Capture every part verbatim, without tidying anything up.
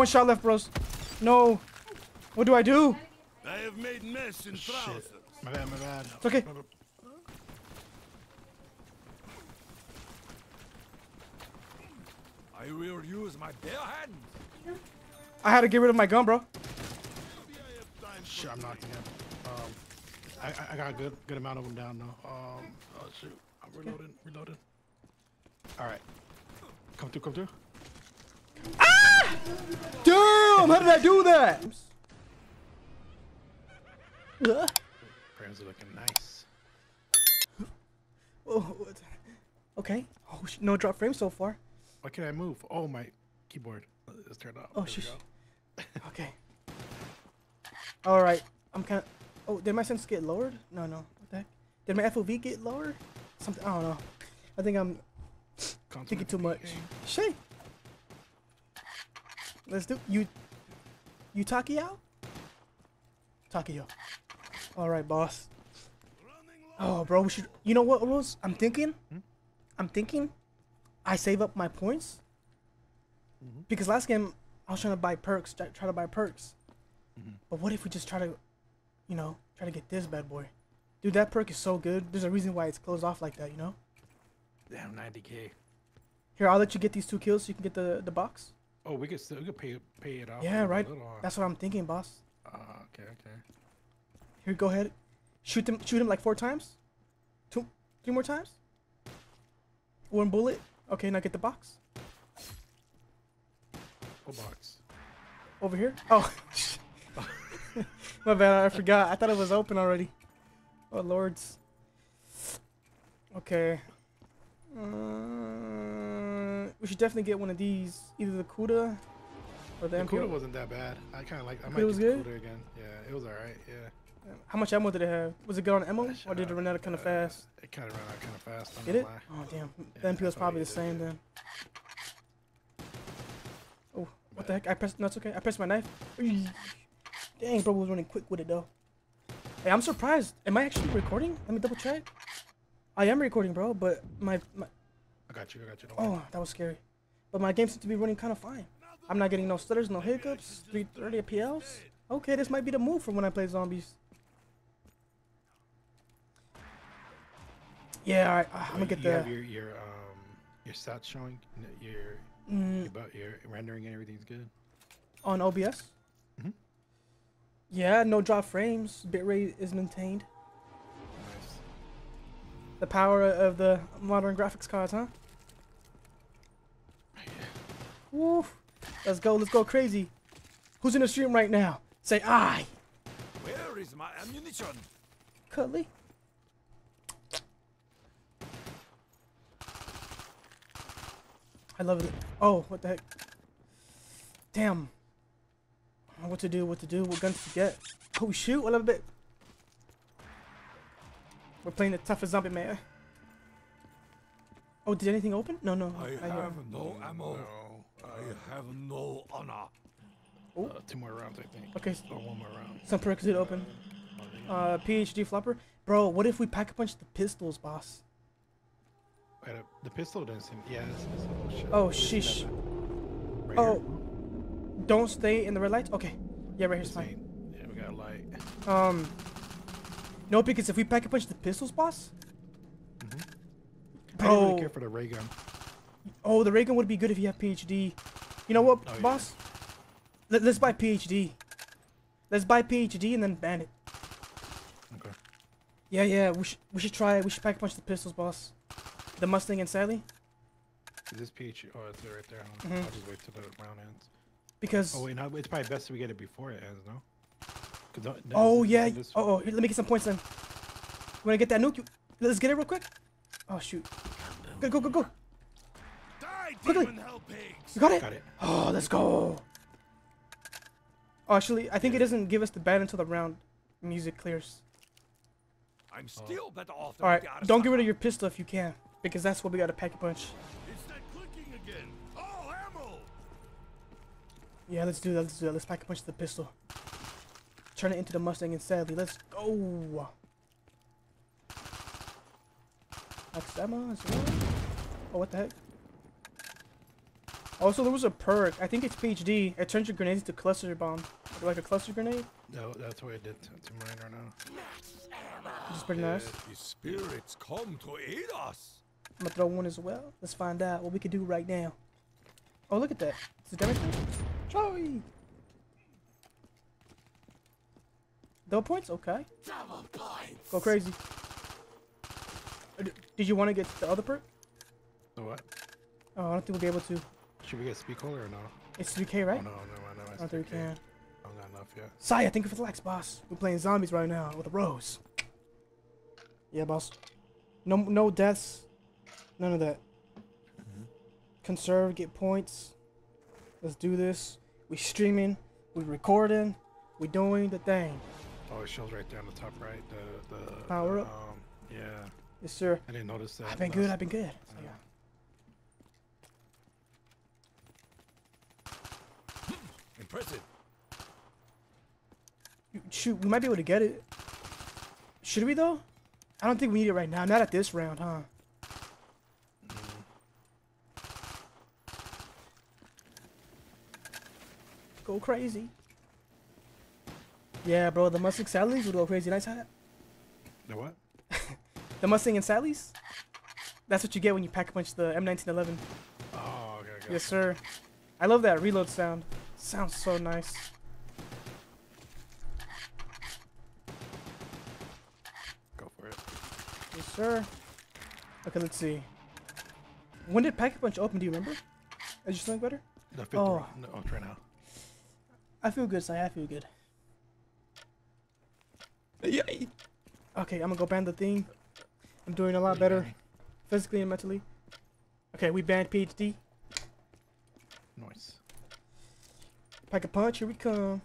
one shot left, bros. No. What do I do? I have made mess in shit. My bad, my bad. It's okay. I will use my bare hands. I had to get rid of my gun, bro. Shit, I'm knocked again. Um, I, I got a good, good amount of them down now. Um, oh, shoot. I'm reloading, okay. reloading. All right. Come through, come through. Ah! Damn! How did I do that? Prayers are looking nice. Oh, okay. Oh, no drop frame so far. Why can't I move? Oh, my keyboard is turned off. Oh, shit. Okay. All right. I'm kind of. Oh, did my sense get lowered? No, no. What the heck? Did my F O V get lower? Something. I don't know. I think I'm Consummate thinking too much. Game. Shit. Let's do you. You Takio? Takio. All right, boss. Oh, bro. We should. You know what, Rose? I'm thinking. Hmm? I'm thinking. I save up my points mm-hmm. because last game I was trying to buy perks, try, try to buy perks. Mm-hmm. But what if we just try to, you know, try to get this bad boy? Dude, that perk is so good. There's a reason why it's closed off like that, you know? Damn, ninety K. Here, I'll let you get these two kills so you can get the, the box. Oh, we could still we could pay, pay it off. Yeah, right? That's what I'm thinking, boss. Uh, okay, okay. Here, go ahead. Shoot them, shoot him like four times. Two, three more times. One bullet. Okay, now get the box. What box? Over here? Oh. My bad, I forgot. I thought it was open already. Oh, lords. Okay. Uh, we should definitely get one of these. Either the Kuda or the, the M P O. Kuda wasn't that bad. I kind of like I might get the Kuda again. Yeah, it was alright. Yeah. How much ammo did it have? Was it good on ammo? Or did it run out kind of fast? It kind of ran out kind of fast. Did it? Oh, damn. Yeah, the M P O's probably the same then. Oh, what the heck? I pressed. No, it's okay. I pressed my knife. Dang, bro was running quick with it though. Hey, I'm surprised. Am I actually recording? Let me double check. I am recording, bro, but my, my... I got you, I got you. Oh, that was scary. But my game seems to be running kind of fine. I'm not getting no stutters, no hiccups, three thirty P Ls. Okay, this might be the move for when I play Zombies. Yeah, all right, I'm gonna get that. You have your, your, um, your stats showing, your, mm. your, your rendering and everything's good? On O B S? Mm-hmm. Yeah, no drop frames, bitrate is maintained. Nice. The power of the modern graphics cards, huh? Yeah. Woof. Let's go, let's go crazy. Who's in the stream right now? Say aye. Where is my ammunition? Cuddly. I love it. Oh, what the heck? Damn. What to do, what to do, what guns to get. Oh shoot, a little bit. We're playing the toughest zombie man. Oh, did anything open? No, no. I, I have no ammo. No. I have no honor. Oh. Uh, two more rounds, I think. Okay. Or one more round. Some perks did open. Uh, P H D Flopper. Bro, what if we pack-a-punch the pistols, boss? Wait up. The pistol doesn't seem... Yeah, it's pistol. Oh, sheesh. Right oh. Here. Don't stay in the red lights? Okay. Yeah, right here's fine. Yeah, we got a light. Um, no, because if we pack and punch the pistols, boss? Mm-hmm. Bro. I don't really care for the ray gun. Oh, the ray gun would be good if you have P H D. You know what, oh, boss? Yeah. Let, let's buy P H D. Let's buy P H D and then ban it. Okay. Yeah, yeah, we, sh we should try it. We should pack and punch the pistols, boss. The Mustang and Sally. Is this P H D? Oh, it's right there. Mm-hmm. I'll just wait till the round ends. Because oh wait, no, it's probably best if we get it before it ends, no? No, no oh yeah. Oh, oh, here, let me get some points then. You wanna get that nuke? You, let's get it real quick. Oh shoot. Go go go go. Die, quickly. You got it? Got it. Oh, let's go. Oh, actually, I think it doesn't give us the ban until the round music clears. I'm still oh. better off. All right, don't get rid of your pistol if you can, because that's what we gotta pack a punch. Yeah, let's do that. Let's do that. Let's pack a punch the pistol. Turn it into the Mustang and Sally. Let's go. Max ammo as well. Oh, what the heck? Also, there was a perk. I think it's P H D. It turns your grenades into cluster bomb. Or like a cluster grenade? No, that's what I did to, to mine right now. Which is pretty nice. The spirits come to aid us. I'm gonna throw one as well. Let's find out what we can do right now. Oh, look at that. Is it damage? Joey! Double points? Okay. Double points. Go crazy. Did you want to get the other perk? The what? Oh, I don't think we'll be able to. Should we get Speed Cola or no? It's U K, right? Oh, no, no, no, no. It's I don't think we can. Oh, not enough, yeah. Saya, thank you for the likes, boss. We're playing Zombies right now with a Rose. Yeah, boss. No, no deaths. None of that. Mm-hmm. Conserve, get points. Let's do this. We streaming. We recording. We doing the thing. Oh, it shows right there on the top right. The, the power the, up. Um, yeah. Yes, sir. I didn't notice that. I've been good. I've been good. Yeah. Yeah. Impressive. Shoot, we might be able to get it. Should we though? I don't think we need it right now. Not at this round, huh? Go crazy. Yeah, bro, the Mustang and Sally's would go crazy. Nice hat. The what? The Mustang and Sally's. That's what you get when you pack-a-punch the M nineteen eleven. Oh, okay, okay. Yes, sir. I love that reload sound. Sounds so nice. Go for it. Yes, sir. Okay, let's see. When did Pack-a-Punch open? Do you remember? Is your something better? No, oh, no, right now. I feel good, Si. I feel good. Yay. Okay, I'm gonna go ban the thing. I'm doing a lot better, banning? Physically and mentally. Okay, we banned P H D. Nice. Pack-a-Punch, here we come.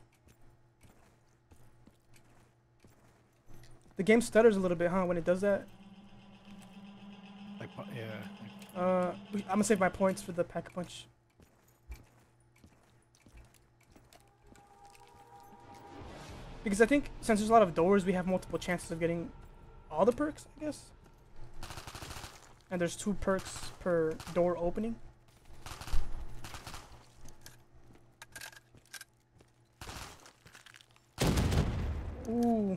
The game stutters a little bit, huh? When it does that. Like, yeah. Uh, I'm gonna save my points for the Pack-a-Punch. Because I think since there's a lot of doors, we have multiple chances of getting all the perks, I guess. And there's two perks per door opening. Ooh.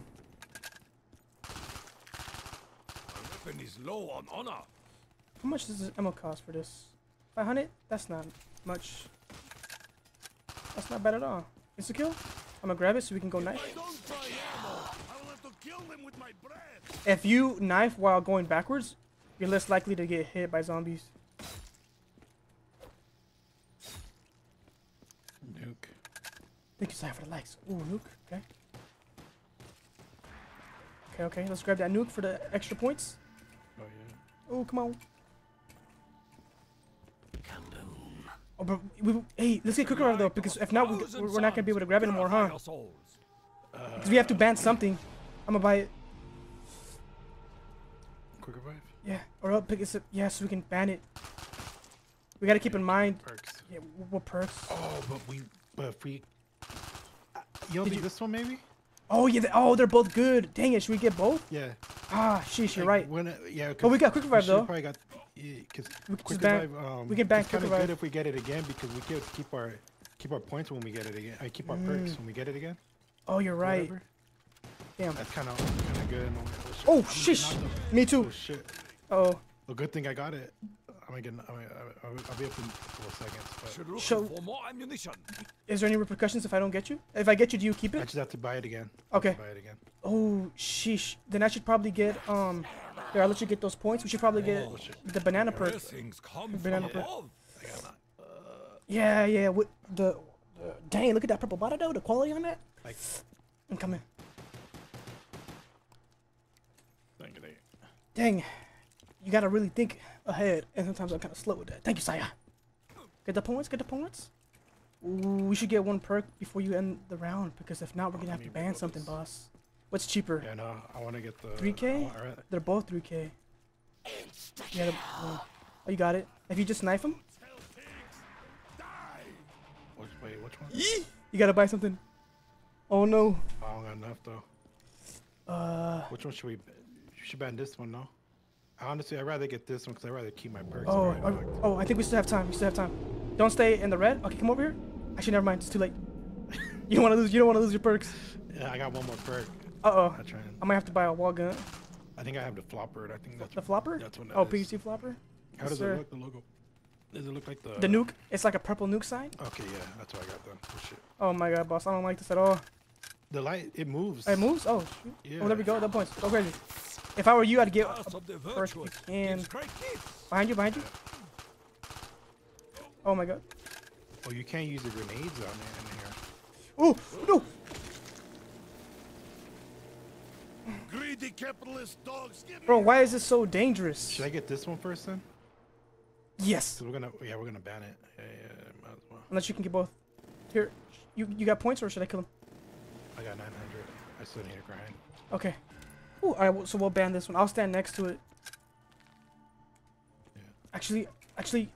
My weapon is low on honor. How much does this ammo cost for this? five hundred? That's not much. That's not bad at all. Insta-Kill? I'm gonna grab it so we can go knife. If you knife while going backwards, you're less likely to get hit by zombies. Nuke. Thank you, Sam, for the likes. Ooh, nuke. Okay. Okay, okay. Let's grab that nuke for the extra points. Oh, yeah. Oh, come on. Oh, but we, hey, let's get Quick Revive though, because if not, we, we're not going to be able to grab it anymore, huh? Because we have to ban something. I'm going to buy it. Quick Revive? Yeah, or I'll pick it up. Yeah, so we can ban it. We got to keep in mind. Perks. Yeah, what perks? Oh, but we, but if we... Uh, you'll be this one, maybe? Oh, yeah, they, oh, they're both good. Dang it, should we get both? Yeah. Ah, sheesh, you're like, right. When, uh, yeah, but we got Quick Revive though. Probably got Because yeah, quick revive, um, we can bank quick revive. It's kind of good if we get it again because we can keep our keep our points when we get it again. I keep our mm. perks when we get it again. Oh, you're right. Whatever. Damn. That's kind of kind of good. Oh, oh shish. Me too. Oh, shit. Uh oh. Well, good thing I got it. I'm gonna get. I'm gonna, I'll, I'll be up in a couple seconds. But... So, for more ammunition. Is there any repercussions if I don't get you? If I get you, do you keep it? I just have to buy it again. Okay. Buy it again. Oh, sheesh. Then I should probably get um. Here, I'll let you get those points. We should probably get oh, the banana perk. Banana perk. Uh, yeah, yeah. With the, the dang, look at that purple bottle though. The quality on that. Like, and come in. Dang, dang, you gotta really think ahead. And sometimes I'm kind of slow with that. Thank you, Saya. Get the points. Get the points. Ooh, we should get one perk before you end the round because if not, we're gonna have to ban something, boss. What's cheaper? Yeah, no, I want to get the three K. Oh, right. They're both three K. Yeah, the, oh, oh, you got it. If you just knife them. Which, wait, which one? Yee! You gotta buy something. Oh no. I don't got enough though. Uh. Which one should we? You should ban this one, no? Honestly, I'd rather get this one because I'd rather keep my perks. Oh, I, oh, I think we still have time. We still have time. Don't stay in the red. Okay, come over here. Actually, never mind. It's too late. You don't want to lose. You don't want to lose your perks. Yeah, I got one more perk. Uh oh. I, try and... I might have to buy a wall gun. I think I have the flopper. I think that's the what, flopper. That's what that oh, is. P H D Flopper. How yes, does sir. it look? The logo. Does it look like the the nuke? It's like a purple nuke sign. Okay, yeah, that's what I got done. Oh, shit. Oh my god, boss, I don't like this at all. The light, it moves. It moves. Oh, shoot. Yeah. Oh, there we go. That points. Go crazy. If I were you, I'd get first. And behind you, behind you. Oh my god. Oh, you can't use the grenades on in here. Oh no! Greedy capitalist dogs. Bro, why is this so dangerous? Should I get this one first then? Yes. So we're gonna, yeah, we're gonna ban it. Yeah, yeah, might as well. Unless you can get both. Here, you you got points, or should I kill him? I got nine hundred. I still need a grind. Okay. Ooh, all right. So we'll ban this one. I'll stand next to it. Yeah. Actually, actually,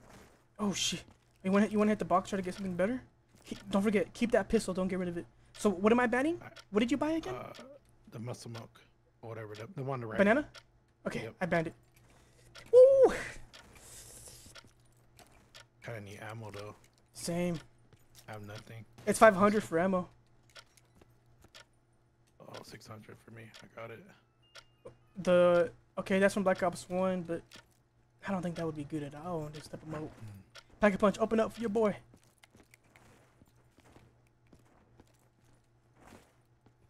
oh shit. You want you want to hit the box? Try to get something better. Keep, don't forget, keep that pistol. Don't get rid of it. So what am I banning? I, what did you buy again? Uh, the muscle milk, or whatever. The, the one to right. Banana. Okay, yep. I banned it. Woo! Kinda need ammo though. Same. I have nothing. It's five hundred for ammo. Oh, six hundred for me. I got it. The okay, that's from Black Ops one, but I don't think that would be good at all. Just step them out. Pack-a-Punch, open up for your boy.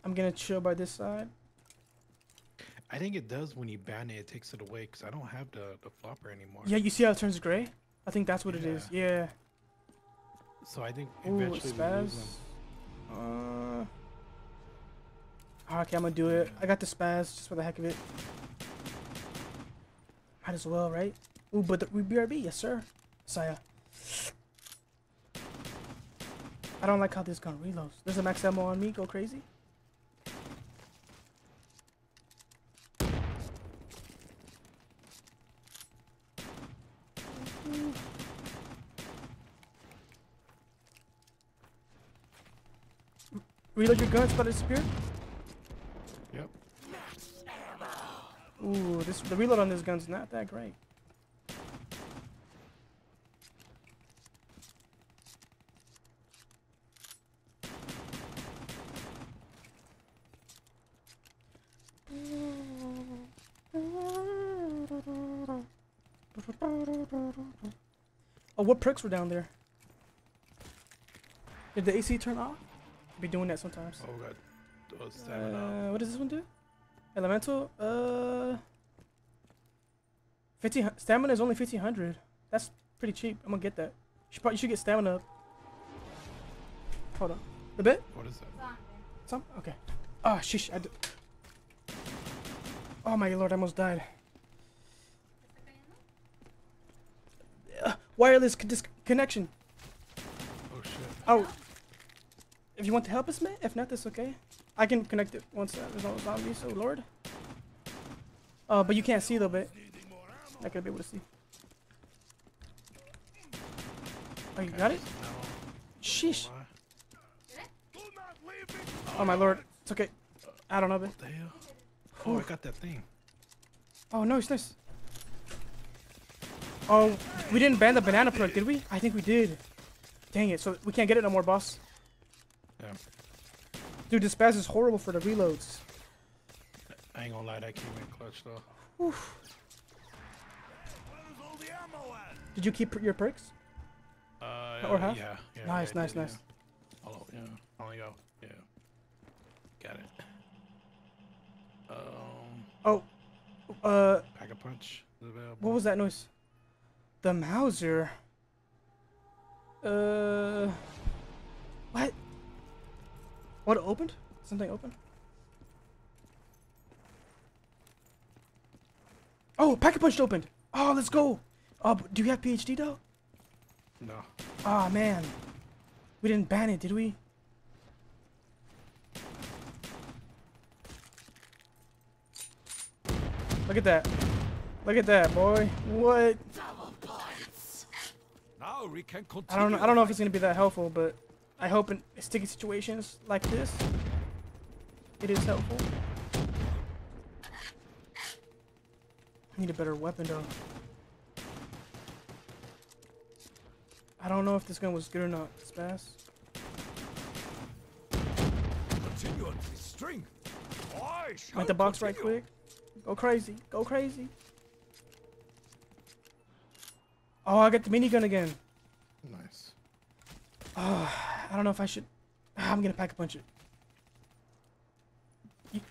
I'm gonna chill by this side. I think it does when you ban it. It takes it away because I don't have the the flopper anymore. Yeah, you see how it turns gray. I think that's what yeah. it is. Yeah. So I think eventually Ooh, Spaz. we lose them. Uh, okay, I'm gonna do it. I got the Spaz just for the heck of it. Might as well, right? Ooh, but the, we B R B, yes sir. Saya. I don't like how this gun reloads. There's a max ammo on me. Go crazy. Reload your guns, but it disappeared. Yep. Ooh, this the reload on this gun's not that great. Oh, what perks were down there? Did the A C turn off? Be doing that sometimes. Oh god. Oh, Stamin-Up. Uh, what does this one do? Elemental. Uh. Fifteen. Stamina is only fifteen hundred. That's pretty cheap. I'm gonna get that. You should probably you should get stamina up. Hold on. A bit. What is that? Some. Okay. Ah, oh, sheesh. I d oh my lord! I almost died. Uh, wireless connection. Oh shit. Oh. If you want to help us, man. If not, that's okay. I can connect it once uh, there's no zombies. So, Lord. Uh, but you can't see a little bit. I could be able to see. Oh, you got it? Sheesh. Oh my lord, it's okay. I don't know, man. What the hell? Oh, I got that thing. Oh no, it's nice. Oh, we didn't ban the banana perk, did we? I think we did. Dang it! So we can't get it no more, boss. Yeah. Dude, this Spaz is horrible for the reloads. I ain't gonna lie, that came in clutch though. Oof. Did you keep your perks? Uh, or half? Yeah, yeah. Nice, yeah, nice, did, nice. Yeah. Oh yeah, only go. Yeah. Got it. Um. Oh. Uh. Pack-a-Punch is available. What was that noise? The Mauser. Uh. What? What opened? Something opened? Oh, Pack-a-Punch opened! Oh, let's go! Uh, do you have P H D though? No. Ah, oh, man. We didn't ban it, did we? Look at that. Look at that, boy. What? Now we can continue. I don't know, I don't know if it's gonna be that helpful, but I hope in sticky situations like this, it is helpful. I need a better weapon though. I don't know if this gun was good or not, Spaz. Continue on this string. I shall At the box continue. Right quick. Go crazy. Go crazy. Oh, I got the minigun again. Nice. Oh, I don't know if I should. I'm gonna pack a punch it. You...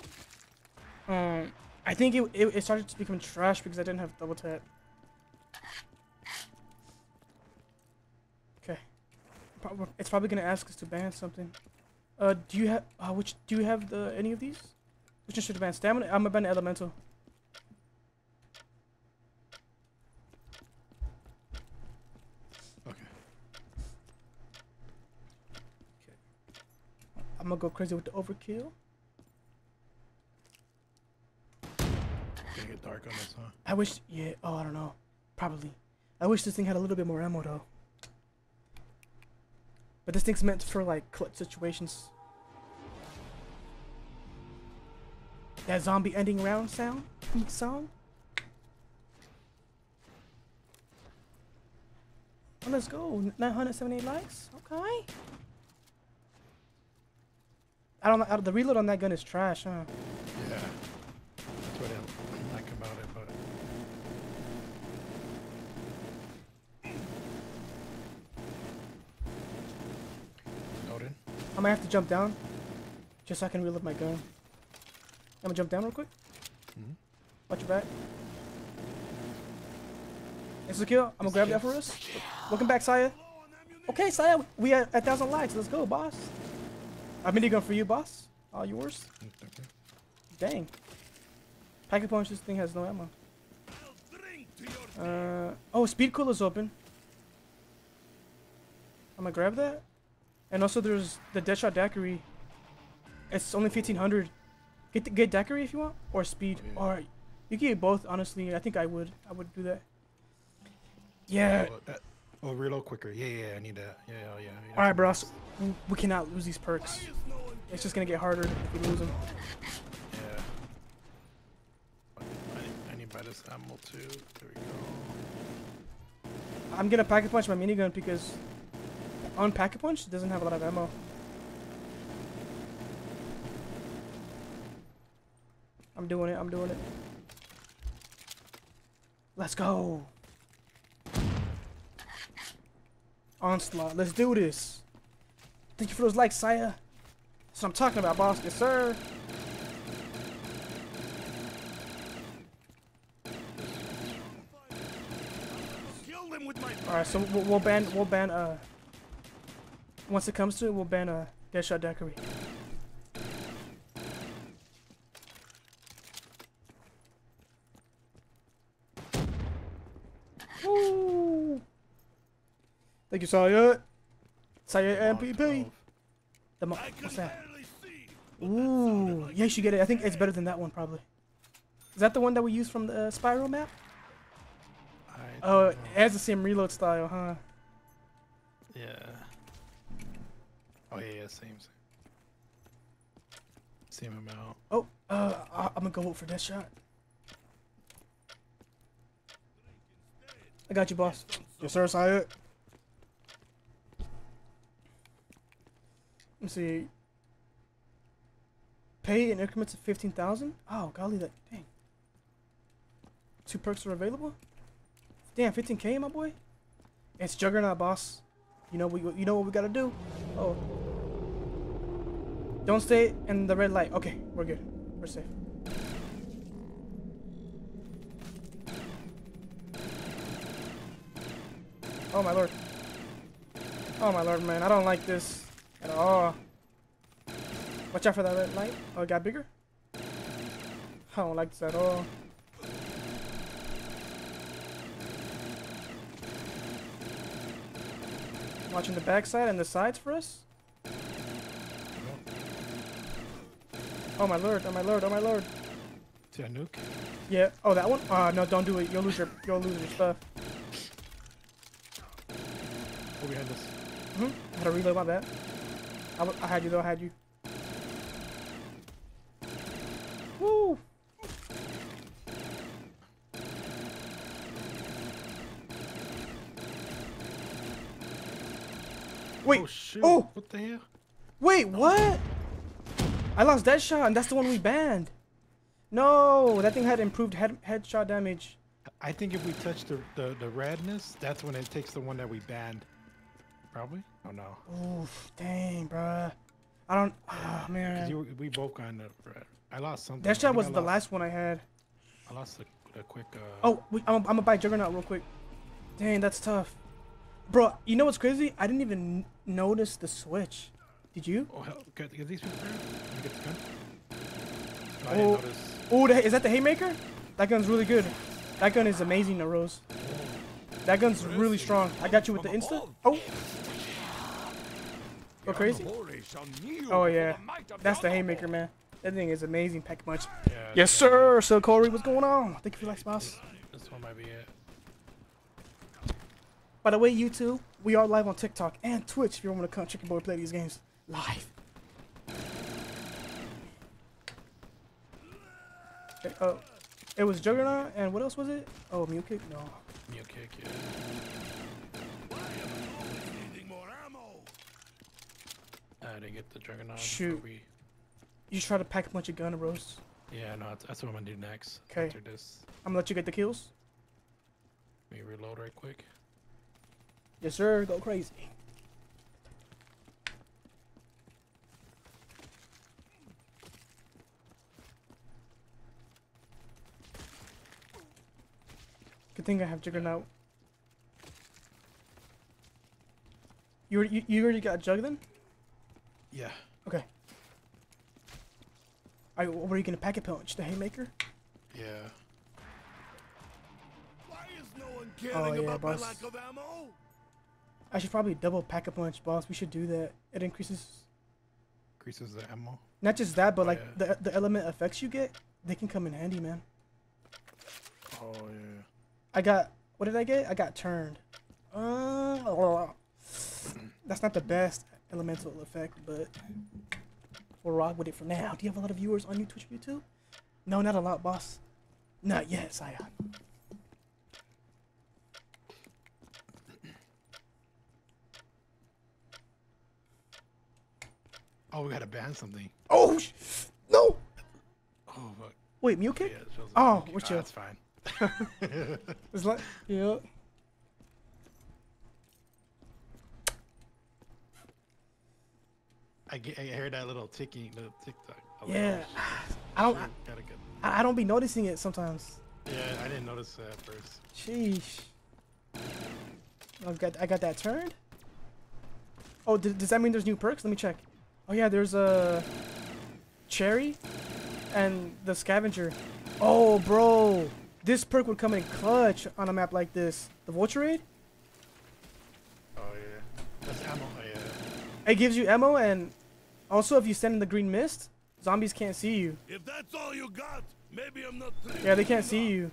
Um, I think it, it it started to become trash because I didn't have double tap. Okay. It's probably gonna ask us to ban something. Uh, do you have uh, which? Do you have the any of these? Which one should I ban? Stamina? I'm gonna ban Elemental. I'm gonna go crazy with the overkill. Gonna get dark on this, huh? I wish, yeah. Oh, I don't know. Probably. I wish this thing had a little bit more ammo though. But this thing's meant for like clutch situations. That zombie ending round sound song. Oh, let's go. nine hundred seventy-eight likes. Okay. I don't know, the reload on that gun is trash, huh? Yeah. That's what I like about it, but... Noted. I might have to jump down. Just so I can reload my gun. I'm gonna jump down real quick. Mm-hmm. Watch your back. Insta-Kill, I'm gonna grab that for us. Welcome back, Saya. Okay, Saya, we at one thousand likes. Let's go, boss. I'm minigun for you, boss. All yours. Okay. Dang. Pack-a-Punch, this thing has no ammo. Uh, oh, Speed Cola is open. I'm gonna grab that. And also there's the Deadshot Daiquiri. It's only fifteen hundred. Get the, get Daiquiri if you want, or Speed. Oh, yeah. All right. You can get both, honestly. I think I would. I would do that. Yeah. Oh, that, oh reload quicker. Yeah, yeah, I need that. Yeah, yeah, yeah. yeah. All right, bro. So we cannot lose these perks. It's just gonna get harder if we lose them. Yeah. I need to buy this ammo too. There we go. I'm gonna pack-a-punch my minigun because on pack-a-punch it doesn't have a lot of ammo. I'm doing it. I'm doing it. Let's go. Onslaught. Let's do this. Thank you for those likes, Saya. That's what I'm talking about, boss. Yes, sir. All right, so we'll, we'll ban, we'll ban. Uh, once it comes to it, we'll ban a uh, Deadshot Daiquiri. Woo! Thank you, Saya. Saya M P P. The mo what's that? Ooh, yeah, you should get it. I think it's better than that one, probably. Is that the one that we used from the uh, Spiral map? Oh, it has the same reload style, huh? Yeah. Oh, yeah, yeah, same, same. Same amount. Oh, uh, I I'm gonna go for that shot. I got you, boss. Yes, sir, Saya. Let me see. Pay in increments of fifteen thousand. Oh golly, that dang. Two perks are available. Damn, fifteen k, my boy. It's Juggernog, boss. You know we, you know what we gotta do. Oh. Don't stay in the red light. Okay, we're good. We're safe. Oh my lord. Oh my lord, man. I don't like this. At all. Watch out for that red light. Oh, it got bigger? I don't like this at all. Watching the backside and the sides for us. Oh my lord, oh my lord, oh my lord. Is that nuke? Yeah. Oh, that one? Ah, uh, no, don't do it. You'll lose your you'll lose your stuff. Oh, we had this. Mm-hmm. I had to reload my bad. I, I had you though, I had you. Woo! Oh! What the hell? Wait, what? I lost Deadshot, and that's the one we banned. No, that thing had improved head headshot damage. I think if we touch the, the, the radness, that's when it takes the one that we banned. Probably? Oh no. Oof, dang, bruh. I don't. Oh, man. You, we both got the red. I lost something. Deadshot was I the lost, last one I had. I lost a, a quick. Uh... Oh, we, I'm, I'm gonna buy Juggernog real quick. Dang, that's tough. Bro, you know what's crazy? I didn't even notice the switch. Did you? Oh, hell. Can, can these people get the gun? Oh, I didn't notice. Oh, the, is that the Haymaker? That gun's really good. That gun is amazing, Narose. That gun's really strong. I got you with the Insta. Oh. Go crazy. Oh, yeah. That's the Haymaker, man. That thing is amazing. Pack-a-Punch. Yeah, yes, sir. So, Corey, what's going on? Thank you for like, Spaz. This one might be it. By the way, YouTube, we are live on TikTok and Twitch if you want to come check your boy play these games live. Oh, it was Juggernaut, and what else was it? Oh, Mule Kick? No. Mule Kick, yeah. I didn't get the Juggernaut. Shoot. We... You try to pack a bunch of gun, Rose? Yeah, no, that's what I'm gonna do next. Okay. After this. I'm gonna let you get the kills. Let me reload right quick. Yes, sir. Go crazy. Good thing I have Juggernaut. You, you, you already got Jug then? Yeah. Okay. All right, were you gonna Pack-a-Punch the Haymaker? Yeah. Why is no one caring oh, yeah, about my lack of ammo? I should probably double Pack-a-Punch, boss. We should do that. It increases. Increases the ammo. Not just that, but oh, like yeah. the the element effects you get, they can come in handy, man. Oh yeah. I got. What did I get? I got Turned. Uh, that's not the best elemental effect, but we'll rock with it for now. Do you have a lot of viewers on your Twitch or YouTube? No, not a lot, boss. Not yet, Zion. Oh, we gotta ban something. Oh, sh no! Oh, fuck. Wait, Mule Kick? Yeah, oh, we're chill. Oh, that's fine. It's like, yeah. I, get, I heard that little ticking, the TikTok. I yeah, like, oh, I don't. I, I don't be noticing it sometimes. Yeah, I didn't notice that at first. Sheesh. I got, I got that Turned. Oh, th does that mean there's new perks? Let me check. Oh yeah, there's a Cherry and the Scavenger. Oh, bro, this perk would come in clutch on a map like this. The Vulture Aid. Oh yeah, that's ammo. Oh, yeah. It gives you ammo, and also if you stand in the green mist, zombies can't see you. If that's all you got, maybe I'm not. Yeah, they can't see you.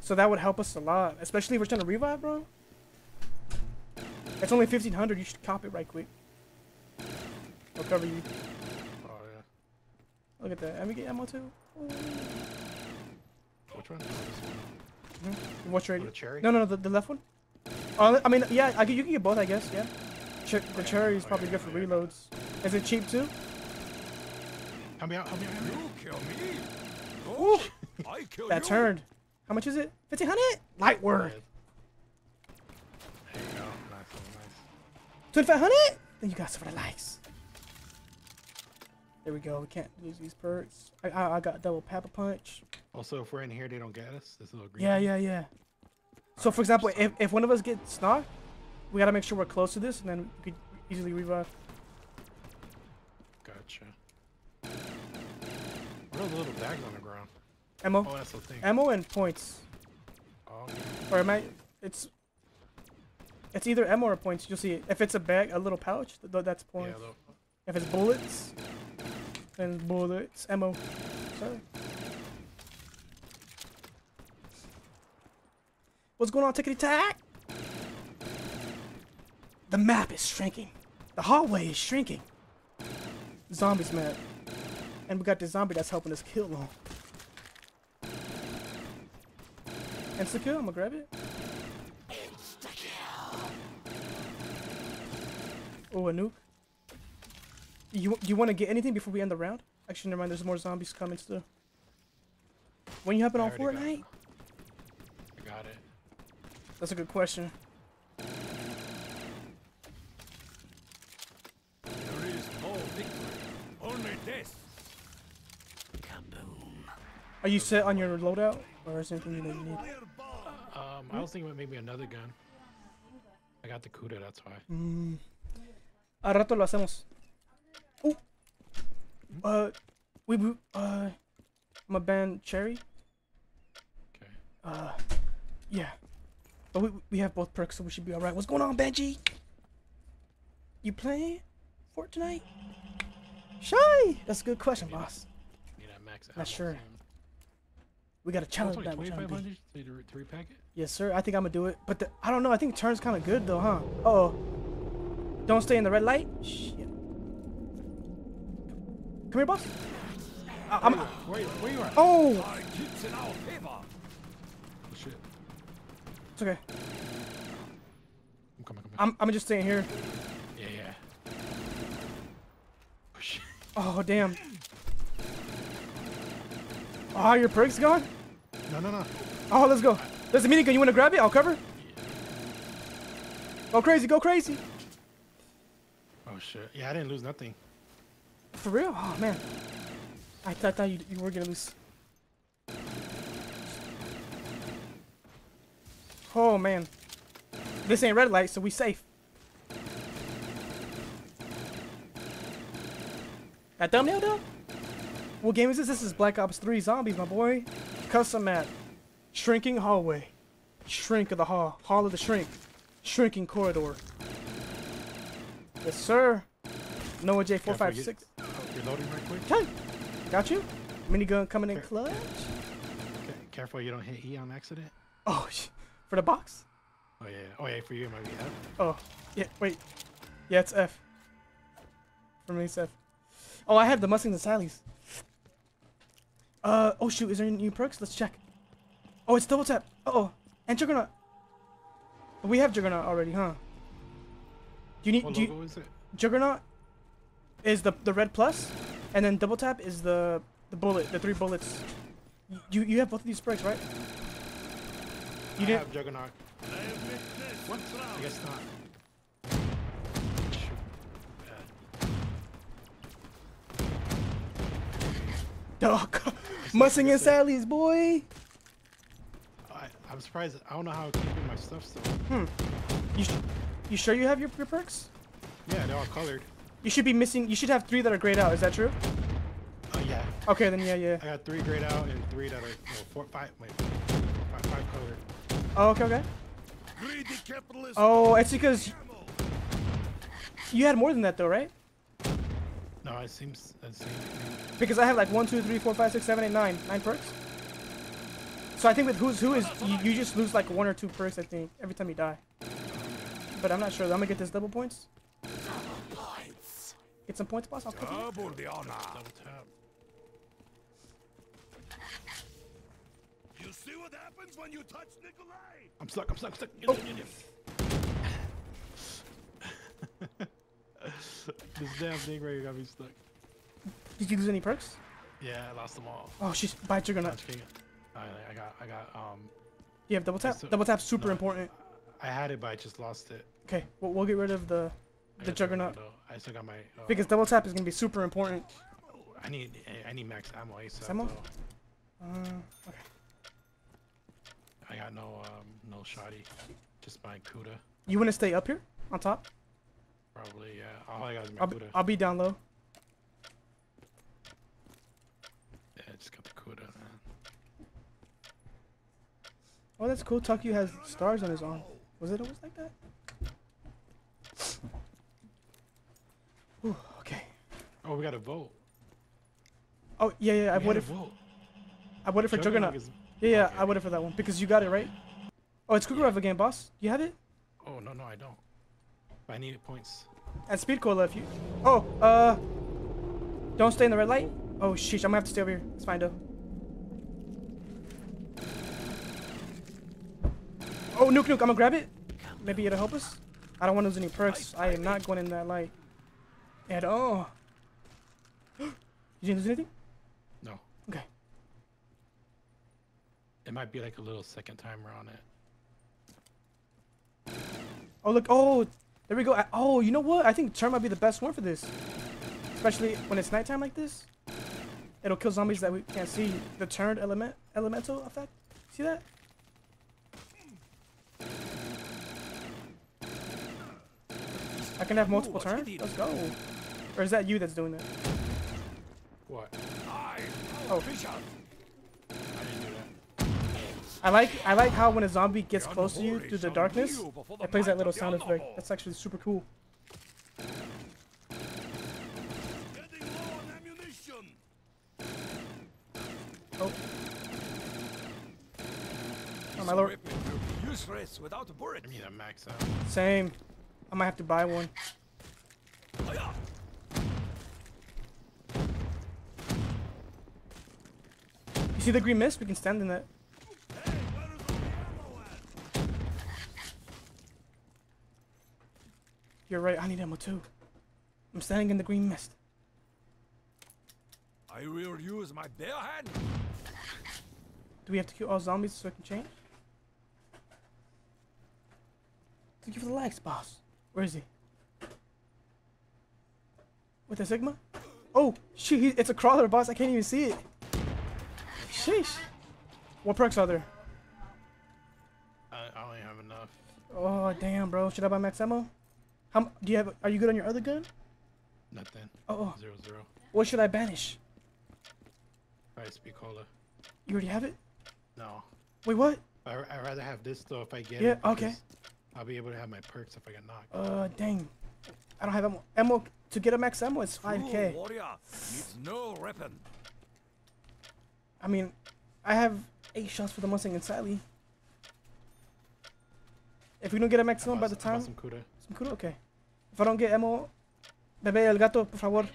So that would help us a lot, especially if we're trying to revive, bro. It's only fifteen hundred. You should cop it right quick. I'll cover you. Oh yeah. Look at that. And we get ammo too. Ooh. Which one? Mm-hmm. What's your? Cherry? No, no, no, the, the left one. Oh, I mean, yeah, I can, you can get both, I guess. Yeah. Ch the oh, Cherry is oh, probably yeah, good for yeah. reloads. Is it cheap too? Help me out! Help me out! You kill me. Oh, I kill that you. Turned. How much is it? Fifteen hundred. Light word. There you go. Nice, nice. Twenty-five hundred. Then you guys for the likes. There we go. We can't lose these perks. I I, I got double Pack-a-Punch. Also, if we're in here, they don't get us. This little green. Yeah, yeah, yeah. So, for example, if if one of us gets knocked, we gotta make sure we're close to this, and then we could easily revive. Gotcha. What are the little bags on the ground? Ammo. Oh, that's the thing. Ammo and points. Oh. Okay. Or am I? It's. It's either ammo or points. You'll see it. If it's a bag, a little pouch, th that's points. Yeah, if it's bullets. And bullets, ammo. Sorry. What's going on, Tickety Tack? The map is shrinking. The hallway is shrinking. Zombies map. And we got the zombie that's helping us kill them. Insta-Kill, I'm gonna grab it. Insta-Kill! Oh, a nuke. You you want to get anything before we end the round? Actually, never mind. There's more zombies coming still. When you happen on Fortnite? I got it. That's a good question. There is no victory, only death. Kaboom. Are you set on your loadout, or is there anything you need? Um, I was thinking about maybe another gun. I got the Kuda, that's why. Mm. A rato lo hacemos. Oh. Uh, we uh, my band Cherry. Okay. Uh, yeah. But we we have both perks, so we should be all right. What's going on, Benji? You playing Fortnite? Shy. That's a good question, boss. You know, max. Not sure. We got a challenge like that. twenty-five hundred to repack it? Yes, sir. I think I'm going to do it. But the, I don't know. I think Turn's kind of good, though, huh? Uh-oh. Don't stay in the red light? Shit. Come here, boss. Uh, I'm... Where, where you at? Oh! Oh, shit. It's okay. I'm coming, coming. I'm, I'm just staying here. Yeah, yeah. Oh, shit. Oh, damn. Oh, your perk's gone? No, no, no. Oh, let's go. There's a minigun. You want to grab it? I'll cover. Go crazy. Go crazy. Oh, shit. Yeah, I didn't lose nothing. For real? Oh, man. I thought, I thought you, you were going to lose. Oh, man. This ain't red light, so we safe. That thumbnail, though? What game is this? This is Black Ops three Zombies, my boy. Custom map. Shrinking hallway. Shrink of the hall. Hall of the shrink. Shrinking corridor. Yes, sir. Noah J four five six. Oh, you're loading right quick. Okay. Got you. Minigun coming in clutch. Okay. Careful you don't hit E on accident. Oh, for the box? Oh, yeah. Oh, yeah. For you, it might be F. Oh, yeah. Wait. Yeah, it's F. For me, it's F. Oh, I had the Mustang and Sally's. Uh, oh shoot, is there any new perks? Let's check. Oh, it's double tap. Uh oh. And Juggernog. We have Juggernog already, huh? Do you need. What do logo you, is it? Juggernog is the, the red plus, and then double tap is the, the bullet, the three bullets. You you have both of these perks, right? You I didn't have Juggernog. I guess not. Dog, Mustang and Sally's, boy. I, I'm surprised. I don't know how to keep my stuff still. Hmm. You, you sure you have your, your perks? Yeah, they're all colored. You should be missing. You should have three that are grayed out. Is that true? Oh uh, yeah. Okay, then yeah, yeah. I got three grayed out and three that are no, four, five, wait, five, five colored. Oh, okay, okay. Greedy capitalist. Oh, it's because you had more than that though, right? No, it seems. It seems Because I have like one, two, three, four, five, six, seven, eight, nine, nine perks. So I think with who's who is you, you just lose like one or two perks I think every time you die. But I'm not sure. I'm gonna get this double points. Double points. Get some points, boss. I'll double the honor. Double tap. You see what happens when you touch Nikolai. I'm stuck. I'm stuck. I'm stuck. Oh. This damn thing right here got me stuck. Did you lose any perks? Yeah, I lost them all. Oh, she's by Juggernaut. I, I got, I got, um. You have double tap. So, double tap's super no, important. I had it, but I just lost it. Okay, we'll, we'll get rid of the, the Juggernaut. I still got my. Uh, because double tap is gonna be super important. I need, I need max ammo. ASAP, ammo? Uh, okay. I got no, um, no shotty. Just my Kuda. You wanna stay up here, on top? Probably, yeah. All I got is my I'll be, Kuda. I'll be down low. I just got the Kuda, man. Oh, that's cool. Tucky has stars on his arm. Was it always like that? Ooh, okay. Oh, we got to vote. Oh, yeah, yeah. I voted for. I voted for Juggernaut. Is... Yeah, yeah. Okay. I voted for that one because you got it right. Oh, it's Quick Revive again, boss. You have it? Oh no, no, I don't. But I needed points. And Speed Cola, if you. Oh, uh, don't stay in the red light. Oh sheesh, I'm gonna have to stay over here. It's fine though. Oh, nuke nuke, I'm gonna grab it. Maybe it'll help us. I don't want to lose any perks. I am not going in that light at all. You didn't lose anything? No. Okay. It might be like a little second timer on it. Oh, look. Oh, there we go. Oh, you know what? I think Turn might be the best one for this. Especially when it's nighttime like this. It'll kill zombies that we can't see. The Turned element, elemental effect. See that? I can have multiple turns? Let's go. Or is that you that's doing that? What? Oh. I like I like how when a zombie gets close to you through the darkness, it plays that little sound effect. That's actually super cool. Oh. Oh my lord. Useless without a bullet. I need a max out. Same. I might have to buy one. You see the green mist? We can stand in that. Hey, where is the ammo at? You're right, I need ammo too. I'm standing in the green mist. I will use my bare hand. Do we have to kill all zombies so I can change? Thank you for the likes, boss. Where is he? With the Sigma? Oh, shoot, he, it's a crawler, boss. I can't even see it. Sheesh. What perks are there? I, I only have enough. Oh, damn, bro. Should I buy max ammo? How, do you have, are you good on your other gun? Nothing. Oh, oh. Zero, zero. What should I banish? Probably Speed Cola. You already have it? No. Wait, what? I, I'd rather have this, though, if I get yeah, it. Yeah, okay. I'll be able to have my perks if I get knocked. Uh, dang. I don't have ammo. Ammo to get a max ammo is five K. No weapon. I mean, I have eight shots for the Mustang and Sally. If we don't get a max ammo by the time. Some Kuda. Some Kuda? Okay. If I don't get ammo. Bebe, el gato, por favor.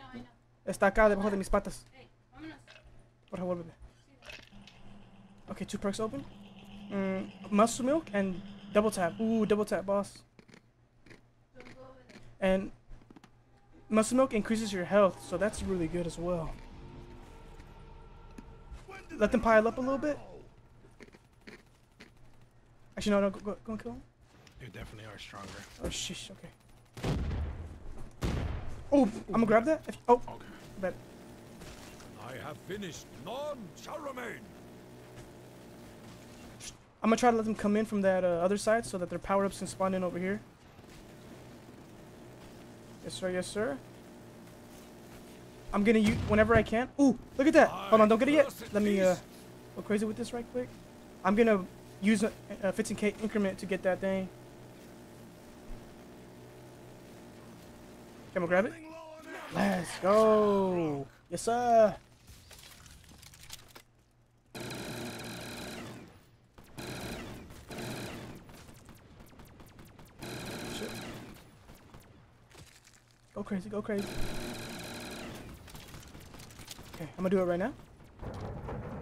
Está acá debajo de mis patas. Por favor, bebe. Okay, two perks open. Mm, Muscle Milk and. Double Tap. Ooh, Double Tap, boss. And Muscle Milk increases your health, so that's really good as well. Let them pile up a little bit. Actually, no, no, go, go, go and kill them. They definitely are stronger. Oh, sheesh, okay. Oh, I'm gonna grab that. If, oh, okay. Bet. I have finished. None shall remain. I'm gonna try to let them come in from that uh, other side so that their power-ups can spawn in over here. Yes, sir. Yes, sir. I'm gonna use whenever I can. Ooh, look at that. Hold on, don't get it yet. Let me uh, go crazy with this right quick. I'm gonna use a, a fifteen K increment to get that thing. Can we grab it? Let's go. Yes, sir. Go crazy, go crazy. Okay, I'm gonna do it right now.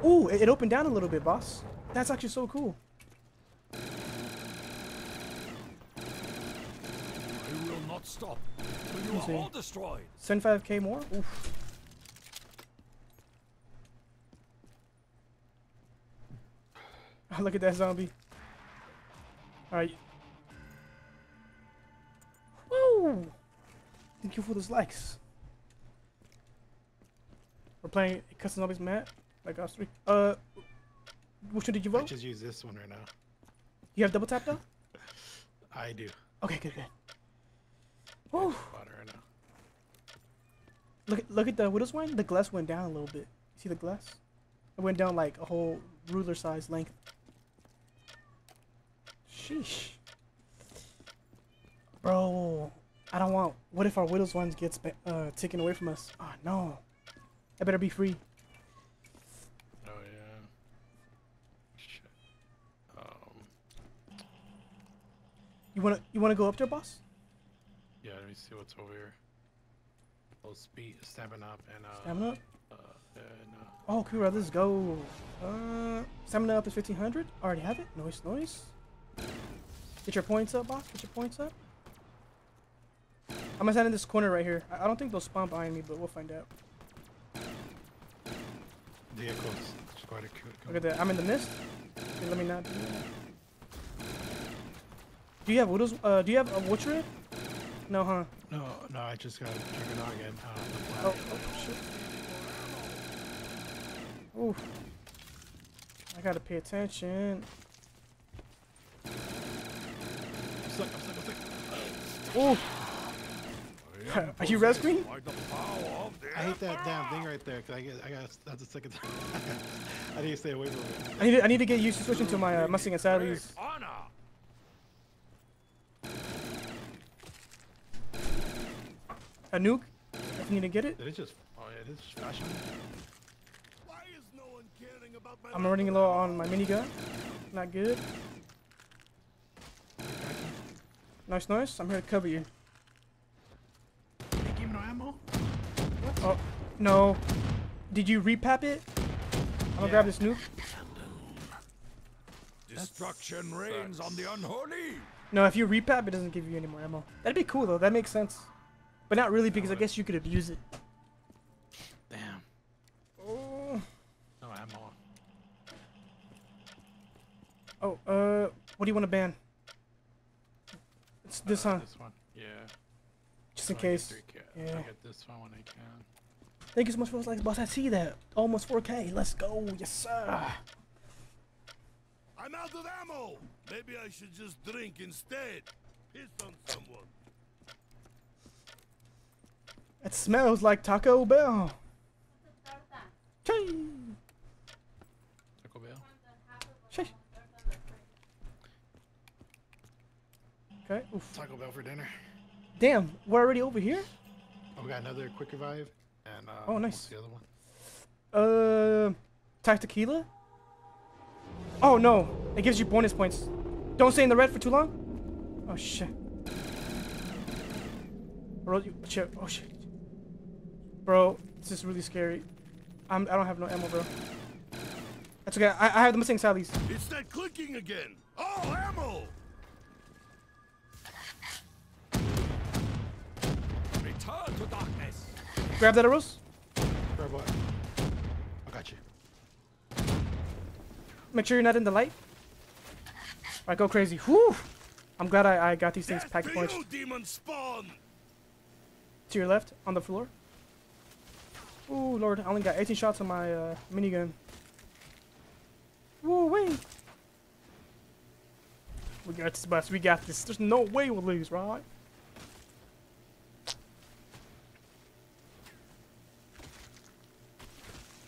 Ooh, it, it opened down a little bit, boss. That's actually so cool. I will not stop till you are all destroyed. seventy-five K more? Oof. Oh, look at that zombie. Alright. Woo! Thank you for those likes. We're playing Custom Zombies map, like us three. Uh, which one did you vote? I just use this one right now. You have Double Tap now? I do. Okay, good, good. Oh. Right look, look at the Widow's Wine. The glass went down a little bit. You see the glass? It went down like a whole ruler size length. Sheesh. Bro. I don't want. What if our Widow's Wine gets uh, taken away from us? Oh no! I better be free. Oh yeah. Shit. Um. You wanna you wanna go up there, boss? Yeah. Let me see what's over here. Oh, speed, Stamin-Up, and uh. Stamin-Up. Uh, and, uh, oh, cool. Let's go. Uh, Stamin-Up is fifteen hundred. Already have it. Noise, noise. Get your points up, boss. Get your points up. I'm gonna stand in this corner right here. I, I don't think they'll spawn behind me, but we'll find out. Yeah, close. It's quite a cute. Look at that. I'm in the mist. Okay, let me not do that. Do you have Widow's, uh, do you have a Vulture Aid? No, huh? No, no, I just got Juggernog again. Uh, oh, oh, shit. Oof. I gotta pay attention. I'm stuck, I'm stuck, I'm stuck. Oof. Are you rescuing? I hate that damn thing right there, because I get, I got, that's the second time. I need to stay away from it. I need to, I need to get used to switching to my uh, Mustang and Sally's. A nuke? I need to get it? Did it just, oh yeah, did it just flash on me? I'm running low on my minigun. Not good. Nice, nice. I'm here to cover you. They gave me no ammo? What? Oh, no. Did you repap it? I'm gonna yeah. grab this nuke. Destruction reigns on the unholy! No, if you repap, it doesn't give you any more ammo. That'd be cool though. That makes sense. But not really, because I guess you could abuse it. Damn. Oh. No ammo. Oh, uh, what do you want to ban? It's this, uh, huh? This one, yeah. Just so in I case. Yeah. I get this one when I can. Thank you so much for those likes, boss. I see that. Almost four K. Let's go. Yes, sir. Ah. I'm out of ammo. Maybe I should just drink instead. Piss on someone. It smells like Taco Bell. Taco Bell. Sheesh. Okay. Oof. Taco Bell for dinner. Damn, we're already over here. Oh, we got another quick revive. And uh, oh, nice. What's the other one? Uh, Tack Tequila. Oh no, it gives you bonus points. Don't stay in the red for too long. Oh shit. Bro, you, shit. Oh shit. Bro, this is really scary. I'm. I don't have no ammo, bro. That's okay. I, I have the missing Sally's. It's that clicking again. Oh, ammo. Return to darkness. Grab that, Arrows. Grab what? I got you. Make sure you're not in the light. All right, go crazy. Whew. I'm glad I, I got these things packed for you. Demon spawn. To your left, on the floor. Ooh, Lord, I only got eighteen shots on my uh, minigun. Woo, wait. We got this, boss. We got this. There's no way we'll lose, right?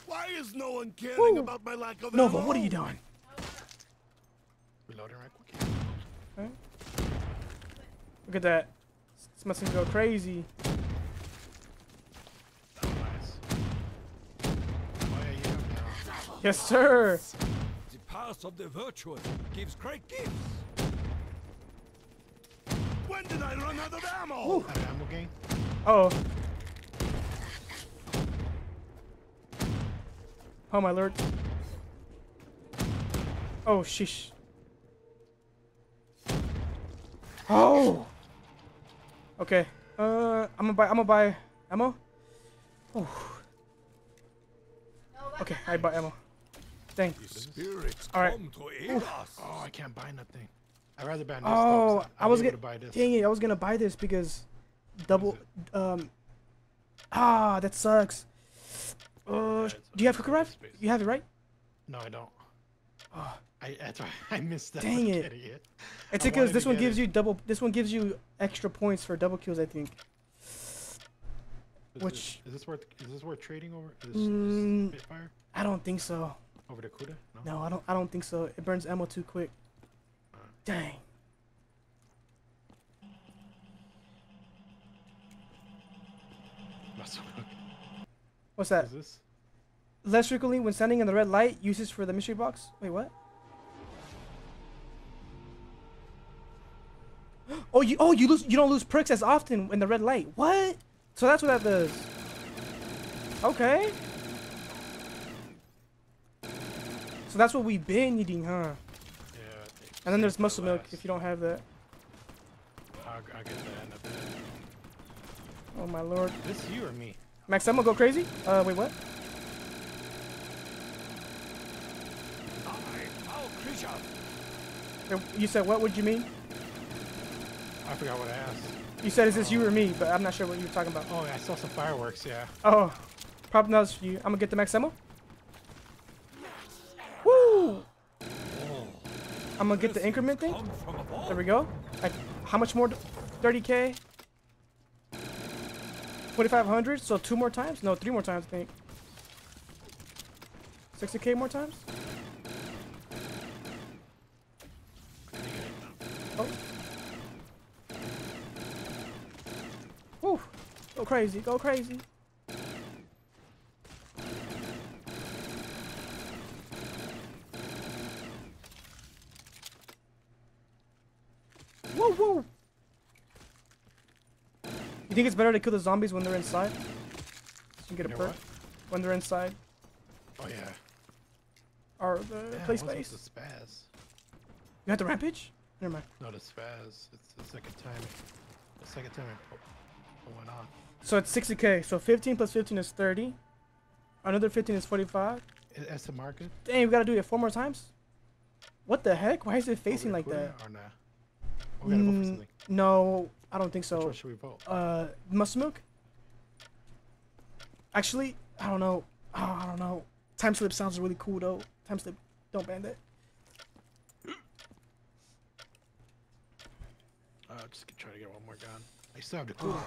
Why is no one caring Woo. about my lack of Nova, ammo? What are you doing? Reloading right quick. Okay. Look at that. This must go crazy. Yes, sir. The path of the virtuous gives great gifts. When did I run out of ammo? Out of ammo game? Uh oh. Oh my lord. Oh sheesh. Oh. Okay. Uh, I'm gonna buy. I'm gonna buy ammo. Oh. Okay, I buy ammo. Dang. All right. Oh, I can't buy nothing. I'd rather buy this. Oh, I was gonna buy this. Dang it, I was gonna buy this because double. Um. Ah, that sucks. Uh, do you have Quick Revive? You have it, right? No, I don't. Oh, I that's right. I missed that. Dang it! It's because this one gives you double. This one gives you extra points for double kills, I think. Which is this worth? Is this worth trading over? Spitfire? I don't think so. Over to Kuda? No? no, I don't. I don't think so. It burns ammo too quick. Uh, Dang. What's that? What is this? Less frequently when standing in the red light. Uses for the mystery box. Wait, what? Oh, you. Oh, you lose. You don't lose perks as often in the red light. What? So that's what that does. Okay. So that's what we've been eating, huh? Yeah. I think and then there's muscle milk if you don't have that. I'll, I'll get that in a bit. Oh my lord. Is this you or me? Max, I'm gonna go crazy? Uh, wait, what? You said what would you mean? I forgot what I asked. You said is this you or me, but I'm not sure what you were talking about. Oh, I saw some fireworks, yeah. Oh, probably not for you. I'm gonna get the max ammo. Woo! I'm gonna get the increment thing. There we go. I, how much more? thirty K. twenty-five hundred. So two more times? No, three more times, I think. sixty K more times? Oh. Woo! Go crazy, go crazy. Woo woo! You think it's better to kill the zombies when they're inside? So you can get you a perk when they're inside. Oh yeah. Or the yeah, play space. The spaz. You had the rampage? Never mind. Not a spaz. It's the second time. The second time it went on. So it's sixty K. So fifteen plus fifteen is thirty. Another fifteen is forty-five. That's the market. Dang, we gotta do it four more times. What the heck? Why is it facing like that? Or nah? We gotta mm, vote for something. No, I don't think so. Which one should we vote? Uh, Mustang Nuke? Actually, I don't know. Oh, I don't know. Time slip sounds really cool though. Time slip. Don't ban that. I'll just try to get one more gun. I still have the Kuda.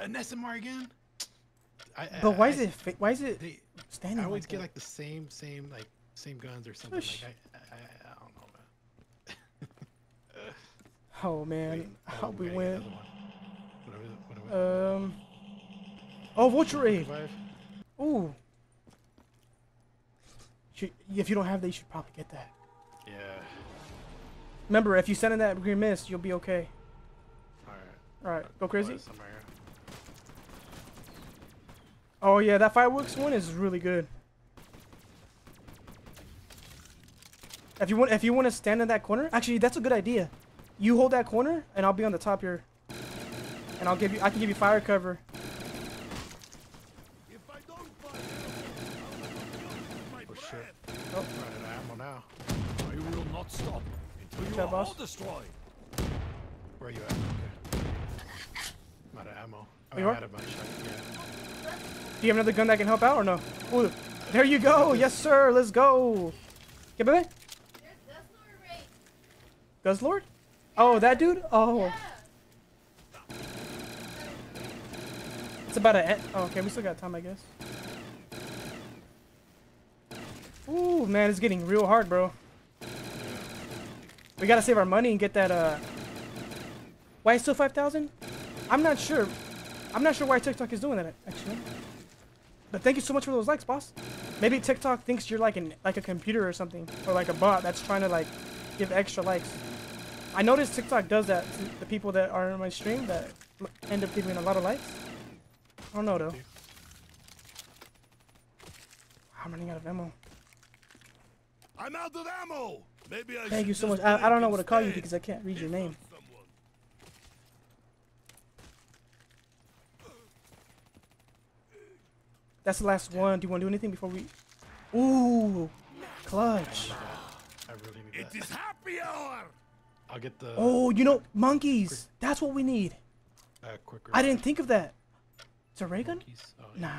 An S M R again? I, I, but why I, is it? Why is it they, standing? I always like get that? like the same, same, like same guns or something. Ush. Like I, I, I don't know, man. Oh man, Wait, I hope we win. Um. Oh, Vulture Aid. Ooh. Should, if you don't have that, you should probably get that. Yeah. Remember, if you send in that green mist, you'll be okay. Alright. Alright, go crazy. Oh yeah, that fireworks one is really good. If you want if you want to stand in that corner, actually that's a good idea. You hold that corner and I'll be on the top here. And I'll give you I can give you fire cover. If I don't fire, oh shit. Oh, right, ammo now. I will not stop. You are all destroyed. Where are you at? Okay. I'm out of ammo. Oh, you I'm are? Out of my shot. Yeah. Do you have another gun that can help out or no? Ooh, there you go. Yes, sir. Let's go. Get back. There's Guzzlord, right? Guzzlord? Oh, that dude? Oh. Yeah. It's about to end. Oh, okay, we still got time, I guess. Ooh, man, it's getting real hard, bro. We gotta save our money and get that, uh... Why it's still five thousand? I'm not sure. I'm not sure why TikTok is doing that, actually. But thank you so much for those likes, boss. Maybe TikTok thinks you're like an like a computer or something. Or like a bot that's trying to, like, give extra likes. I noticed TikTok does that to the people that are in my stream that end up giving a lot of likes. I don't know, though. I'm running out of ammo. I'm out of ammo! Maybe I Thank you so much. I, I don't know what to call you because I can't read your name. That's the last one. Do you want to do anything before we... Ooh! Clutch! I really need that. It is happy hour! I'll get the... Oh, you know, monkeys! Quick. That's what we need! Uh, quick I didn't think of that! It's a ray gun? Monkeys. Oh, yeah. Nah.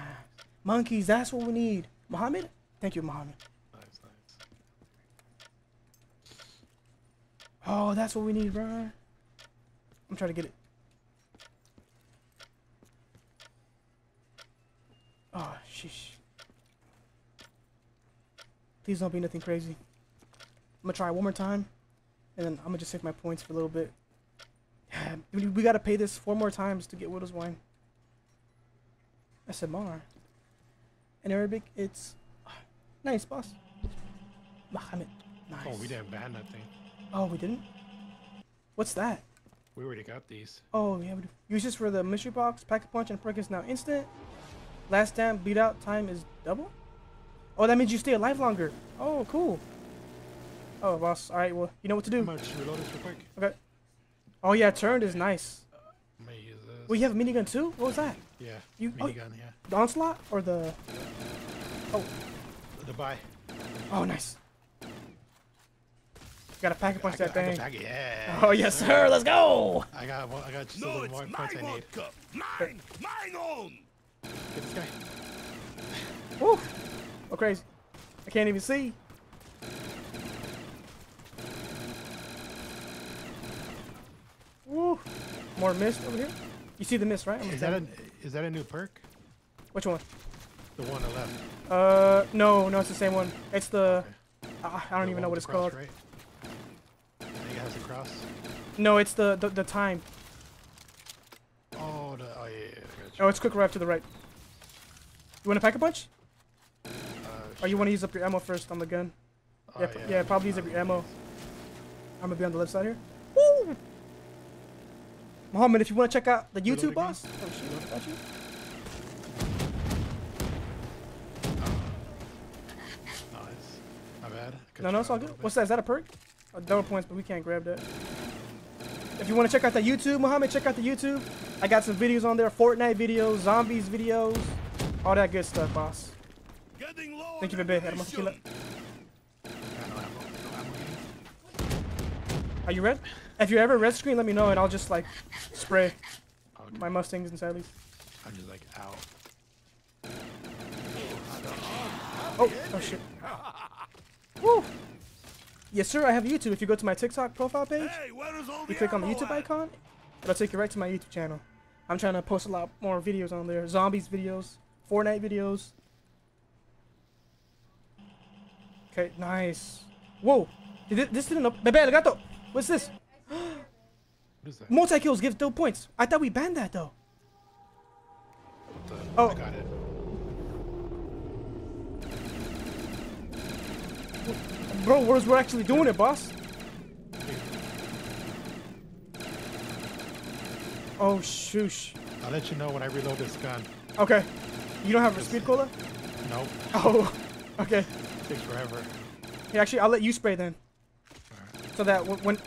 Monkeys, that's what we need. Mohammed? Thank you, Mohammed. Oh, that's what we need, bro. I'm trying to get it. Oh, sheesh. Please don't be nothing crazy. I'm gonna try one more time, and then I'm gonna just save my points for a little bit. we, we gotta pay this four more times to get Widow's Wine. S M R. In Arabic, it's... Nice, boss. Mohammed. Nice. Oh, we didn't ban that thing. Oh, we didn't? What's that? We already got these. Oh, yeah. Uses for the mystery box, Pack-a-Punch, and perk is now instant. Last time, beat out time is double? Oh, that means you stay alive longer. Oh, cool. Oh, boss. All right, well, you know what to do. Much. Reload this real quick. Okay. Oh, yeah, Turned is nice. Uh, may use it. Well, you have a minigun too? What was that? Yeah, you, minigun, oh, yeah. The Onslaught or the... Oh. The buy. Oh, nice. Gotta Pack-a-Punch that thing. Pack, yeah. Oh, yes, sir. Let's go. I got one. I got just no, a little more points I need. Mine! Mine own! Get this guy. Woo! Oh, crazy. I can't even see. Woo! More mist over here. You see the mist, right? Is that, a, is that a new perk? Which one? The one I left. Uh, no, no, it's the same one. It's the... Okay. Uh, I don't the even know what it's called. Right? Cross. No, it's the, the the time. Oh, the, oh yeah. yeah gotcha. Oh, it's quick rev to the right. You want to Pack-a-Punch? Uh, or you want to use up your ammo first on the gun? Uh, yeah, yeah, yeah, probably use up your ammo. Use. I'm gonna be on the left side here. Woo! Muhammad, if you want to check out the YouTube boss. Oh, shit, got you. Oh, no, it's not bad. No, no, it's all good. What's that? Is that a perk? Double points, but we can't grab that. If you want to check out the YouTube, Muhammad, check out the YouTube. I got some videos on there, Fortnite videos, Zombies videos, all that good stuff, boss. Thank you for being here. Are you red? If you're ever red screen, let me know, and I'll just, like, spray okay. my Mustangs and Sallys. I'm just, like, out. Oh, oh, shit. Woo! Yes, sir, I have YouTube. If you go to my TikTok profile page, hey, you click on the YouTube at? icon, it'll take you right to my YouTube channel. I'm trying to post a lot more videos on there. Zombies videos, Fortnite videos. Okay, nice. Whoa, Did this didn't... Bebe, legato! What's this? What is that? Multi-kills give double points. I thought we banned that, though. The... Oh. I got it. Whoa. Bro, we're actually doing it, boss. Oh, shoosh. I'll let you know when I reload this gun. Okay. You don't have a Speed Cola? Nope. Oh, okay. It takes forever. Yeah, actually, I'll let you spray then. Right. So that when...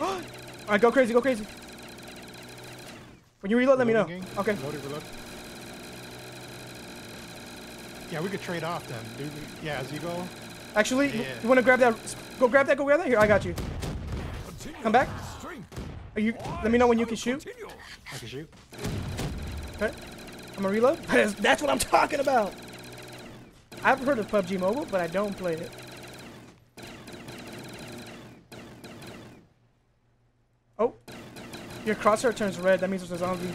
All right, go crazy, go crazy. When you reload, Reloading. let me know. Okay. Reload, reload. Yeah, we could trade off then. Dude. Yeah, as you go... Actually, yeah. you want to grab that? Go grab that. Go grab that. Here, I got you. Come back. Are you? Let me know when you can shoot. I can shoot. Okay. I'm gonna reload. That's what I'm talking about. I've heard of P U B G Mobile, but I don't play it. Oh, your crosshair turns red. That means there's a zombie.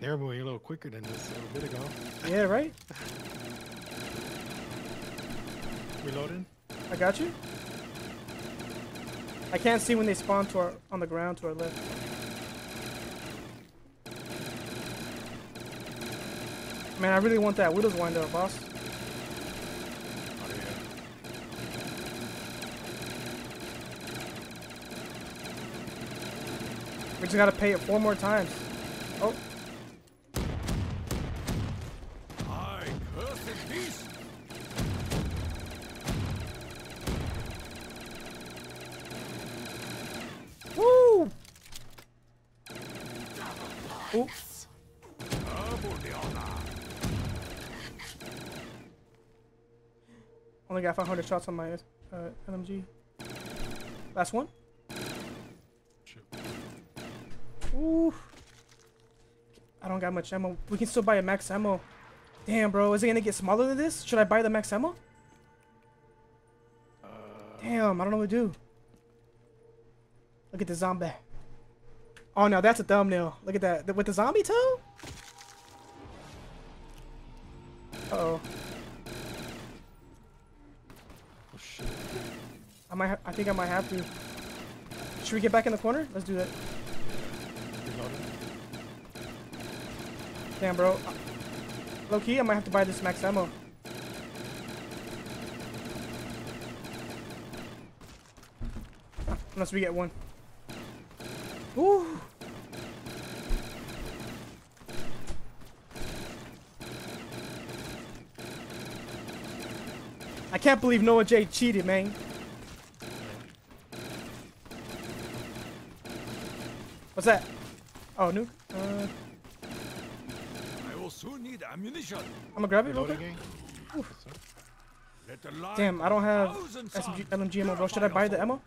They're moving a little quicker than this a little bit ago. Yeah, right? Reloading. I got you. I can't see when they spawn to our, on the ground to our left. Man, I really want that Widow's Wine though, boss. Oh, yeah. We just gotta pay it four more times. Oh. Oops. Only got five hundred shots on my uh, L M G. Last one. Ooh. I don't got much ammo. We can still buy a max ammo. Damn, bro. Is it gonna get smaller than this? Should I buy the max ammo? Uh, Damn, I don't know what to do. Look at the zombie. Oh, no, that's a thumbnail. Look at that. With the zombie toe? Uh-oh. Oh, shit. I might ha I think I might have to. Should we get back in the corner? Let's do that. Damn, bro. Low-key, I might have to buy this max ammo. Unless we get one. Ooh. I can't believe Noah J cheated, man. What's that? Oh, nuke. Uh, I will soon need ammunition. I'm gonna grab it real quick. Damn, I don't have S M G, L M G ammo, bro. Should I buy the ammo? Uh,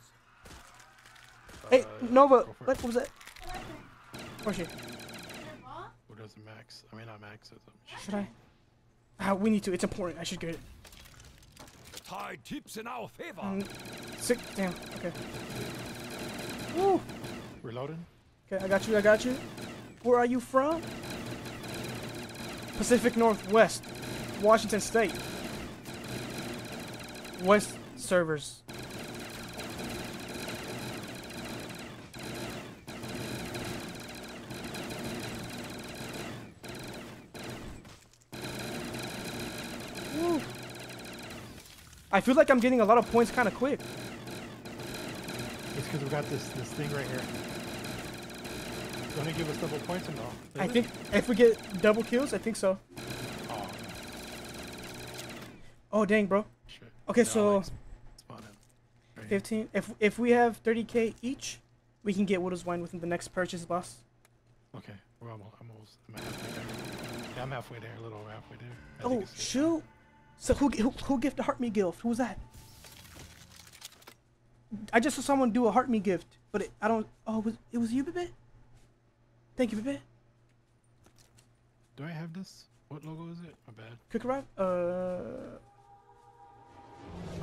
hey, Nova, what was that? Where's she? Who does max? I mean, not max. Should I? Ah, we need to. It's important. I should get it. Tide tips in our favor. Um, sick. Damn. Okay. Woo. Reloading. Okay, I got you. I got you. Where are you from? Pacific Northwest, Washington State. West servers. Woo. I feel like I'm getting a lot of points kind of quick. It's because we got this this thing right here. It's gonna give us double points or no? I think if we get double kills, I think so. Oh, oh dang, bro. Okay, so fifteen. If if we have thirty K each, we can get Widow's Wine within the next purchase, boss. Okay, we're almost. I'm almost. I'm halfway there. Yeah, I'm halfway there. A little over halfway there. I oh shoot! Good. So who who who gifted a heart me gift? Who was that? I just saw someone do a heart me gift, but it, I don't. Oh, it was it was you, Bebe? Thank you, Bebe. Do I have this? What logo is it? My bad. Quick Revive. Uh.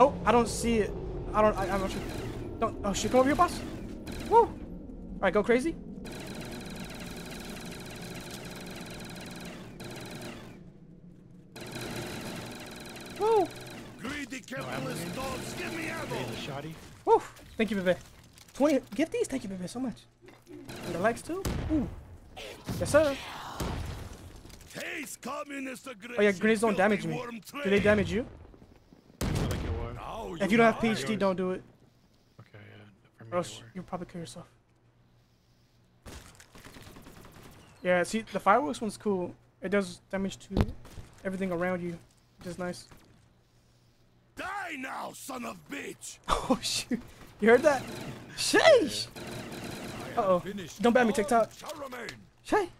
Oh, I don't see it. I don't. I, I'm not sure. Don't. Oh shit! Come over here, boss. Woo! All right, go crazy. Woo! Greedy capitalist dogs, give me ammo. Shotty. Woo! Thank you, Bebe. Twenty. Get these. Thank you, Bebe, so much. And the likes too. Ooh. Yes, sir. Oh yeah, grenades don't damage me. Do they damage you? If you don't have P H D, don't do it. Okay, yeah. Or else you'll probably kill yourself. Yeah, see, the fireworks one's cool. It does damage to everything around you, which is nice. Die now, son of bitch! Oh, shoot. You heard that? Sheesh! Uh-oh. Don't ban me, TikTok. Sheesh!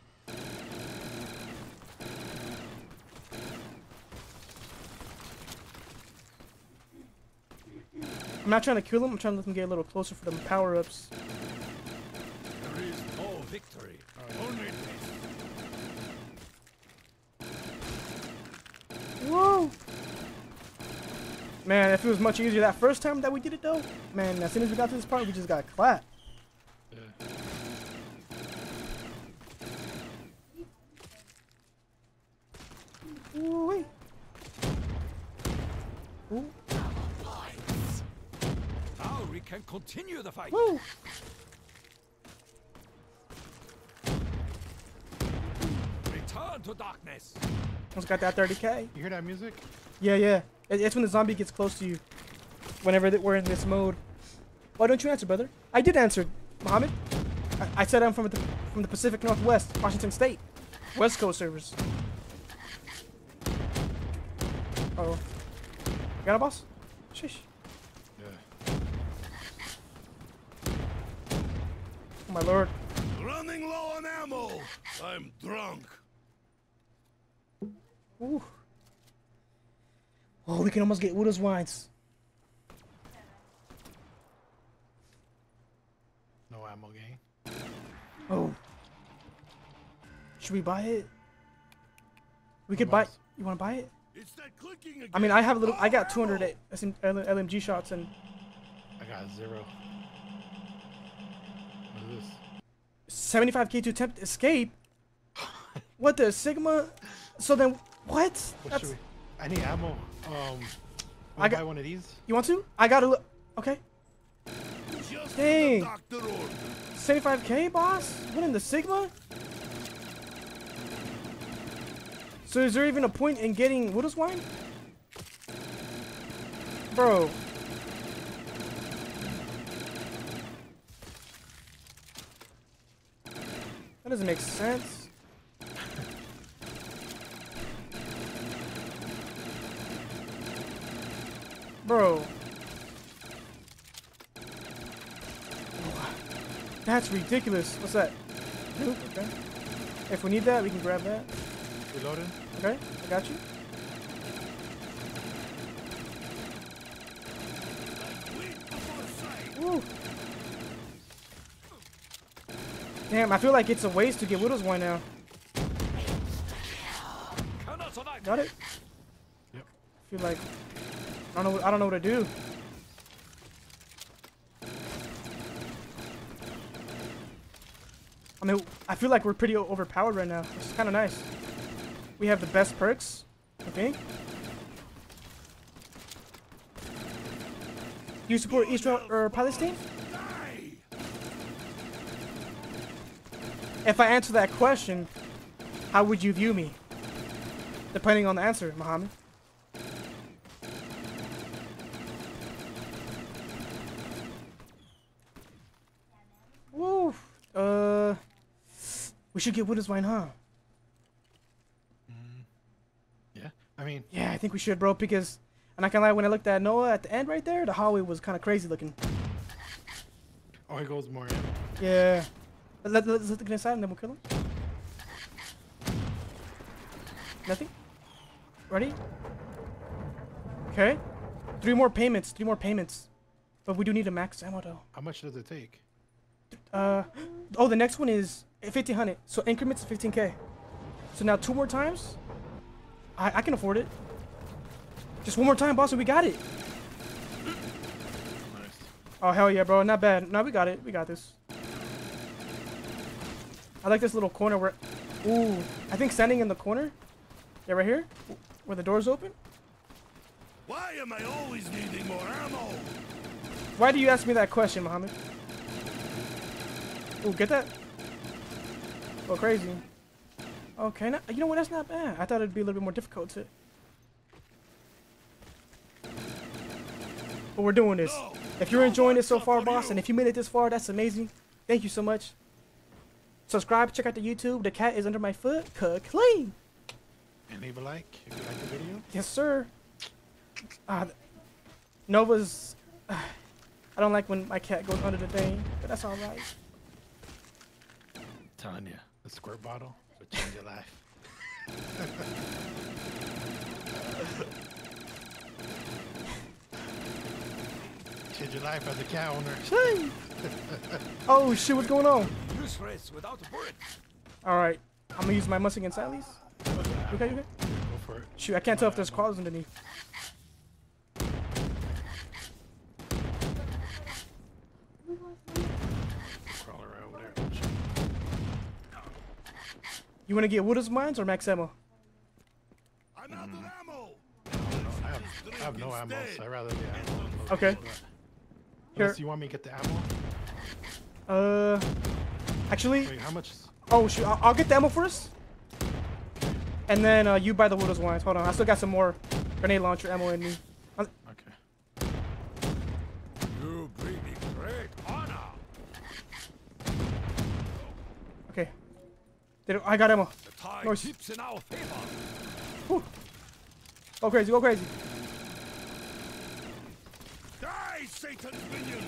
I'm not trying to kill him, I'm trying to let him get a little closer for them power-ups. There is no victory. Only whoa! Man, if it was much easier that first time that we did it though, man, as soon as we got to this part, we just got clapped. Yeah. Ooh-wee. Ooh. We can continue the fight. Woo. Return to darkness. Almost got that thirty K. You hear that music? Yeah, yeah. It's when the zombie gets close to you. Whenever we're in this mode. Why don't you answer, brother? I did answer, Muhammad. I, I said I'm from the from the Pacific Northwest, Washington State, West Coast servers. Uh oh, you got a boss? Sheesh. Oh my lord. Running low on ammo. I'm drunk. Ooh. Oh, we can almost get Widow's Wines. No ammo game. Oh. Should we buy it? We could buy it. You want to buy it? It's that clicking again. I mean, I have a little. I got two hundred L M G shots and. I got zero. seventy-five K to attempt escape. What the Sigma? So then, what? what That's... We... I need ammo. Um, I got buy one of these. You want to? I gotta look. Okay. Just dang. seventy-five K, boss. What in the Sigma? So is there even a point in getting Widow's Wine, bro? That doesn't make sense. Bro. That's ridiculous. What's that? Nuke? Okay. If we need that, we can grab that. Reloading. Okay, I got you. Woo. Damn, I feel like it's a waste to get Widow's Wine now. Got it? Yep. I feel like I don't know I don't know what to do. I mean, I feel like we're pretty overpowered right now, which is kind of nice. We have the best perks, I think. Do you support Israel or Palestine? If I answer that question, how would you view me? Depending on the answer, Muhammad. Woo! Uh, we should get Widow's Wine, huh? Mm, yeah, I mean. Yeah, I think we should, bro, because, and I can't lie, when I looked at Noah at the end right there, the hallway was kind of crazy looking. Oh, he goes more in. Yeah. Let, let's let the guy inside and then we'll kill him. Nothing? Ready? Okay. Three more payments. Three more payments. But we do need a max ammo though. How much does it take? Uh, oh, the next one is fifteen hundred. So increments of fifteen K. So now two more times. I, I can afford it. Just one more time, boss, and we got it. Nice. Oh, hell yeah, bro. Not bad. No, we got it. We got this. I like this little corner where... Ooh, I think standing in the corner. Yeah, right here, where the door's open. Why am I always needing more ammo? Why do you ask me that question, Muhammad? Ooh, get that? Oh, crazy. Okay, not, you know what? That's not bad. I thought it'd be a little bit more difficult to... But we're doing this. No, if you're no enjoying it so far, boss, you. And if you made it this far, that's amazing. Thank you so much. Subscribe, check out the YouTube. The cat is under my foot. Clean. And leave a like if you like the video. Yes, sir. Uh, Nova's... Uh, I don't like when my cat goes under the thing, but that's all right. Telling you, the squirt bottle will change your life. Change your life as a cat owner. Oh shit, what's going on? Alright, I'm gonna use my Mustang and Sally's. You okay, you okay? Go for it. Shoot, I can't tell if there's claws underneath. Crawler right over there. You wanna get Widow's Mines or max ammo? I'm out of ammo. I have, I have no ammo, so I'd rather get ammo. Okay. Unless you want me to get the ammo? Uh, actually. Wait, how much? Oh shoot, I'll, I'll get the ammo first. And then uh, you buy the Widow's Wines. Hold on, I still got some more grenade launcher ammo in me. I'll... Okay. You bring me great honor. Okay. Did it, I got ammo. Nice. Go crazy, go crazy. Die, Satan's minions.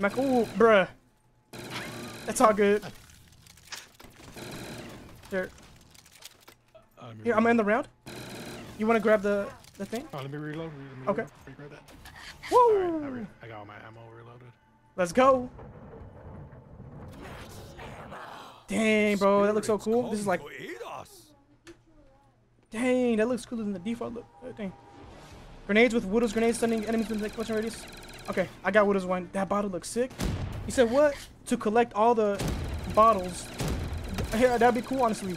Like, ooh, bruh. That's all good. Here. I'm Here, I'm in the round. You want to grab the, the thing? Oh, let me reload. Let me reload. Okay. Reload that. Woo! Right, I, I got all my ammo reloaded. Let's go. Dang, bro. That looks so cool. This is like... Dang, that looks cooler than the default look. Uh, dang. Grenades with Widow's grenades, sending enemies in the collection radius. Okay, I got Widow's Wine. That bottle looks sick. You said what? To collect all the bottles. Yeah, that'd be cool, honestly.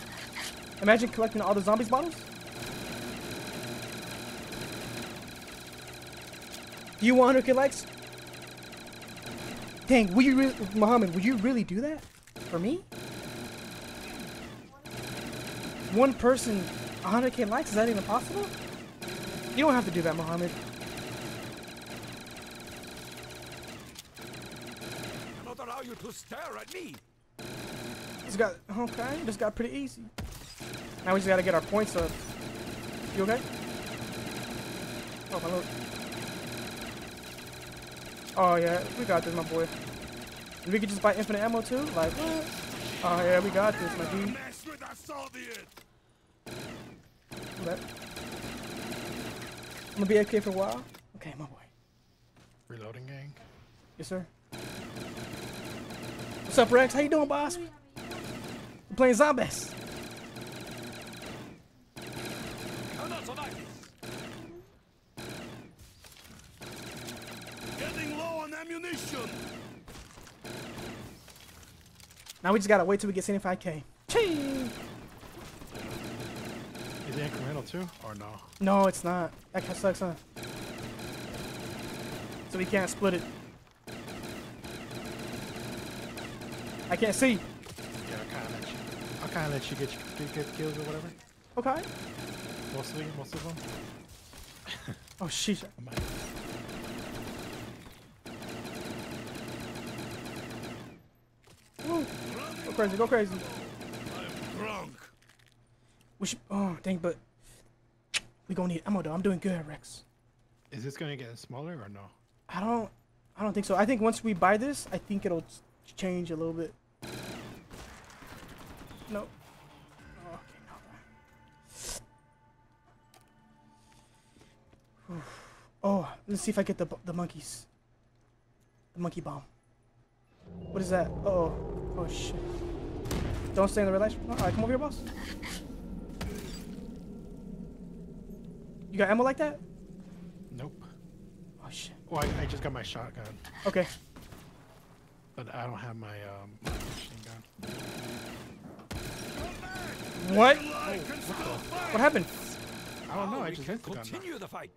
Imagine collecting all the zombies bottles. Do you want one hundred K likes? Dang, would you really, Muhammad? Would you really do that for me? One person, one hundred K likes? Is that even possible? You don't have to do that, Muhammad. I don't allow you to stare at me. Just got okay. Just got pretty easy. Now we just gotta get our points up. You okay? Oh my lord. Oh yeah, we got this, my boy. We could just buy infinite ammo too? Like, what? Oh yeah, we got this, my dude. But I'm gonna be A F K for a while. Okay, my boy. Reloading, gang. Yes, sir. What's up, Rex? How you doing, boss? We're playing Zombies. Getting low on ammunition. Now we just gotta wait till we get seventy-five K. Chee! Is it incremental too, or no? No, it's not. That kind of sucks, huh? So we can't split it. I can't see. Yeah, I'll kind of let you. I'll kind of let you get your get kills or whatever. Okay. Mostly, most of them. Oh shit. Woo. Go crazy, go crazy. I'm drunk. We should. Oh dang, but we gonna need ammo though. I'm doing good, Rex. Is this gonna get smaller or no? I don't. I don't think so. I think once we buy this, I think it'll change a little bit. Nope. Oh, okay, no. Oh, let's see if I get the the monkeys. The monkey bomb. What is that? Uh oh. Oh shit. Don't stay in the red light. All right, come over here, boss. You got ammo like that? Nope. Oh shit. Well, I, I just got my shotgun. Okay. But I don't have my um my machine gun. What? Oh, what happened? I don't know. Oh, I just hit the gun. Continue the fight.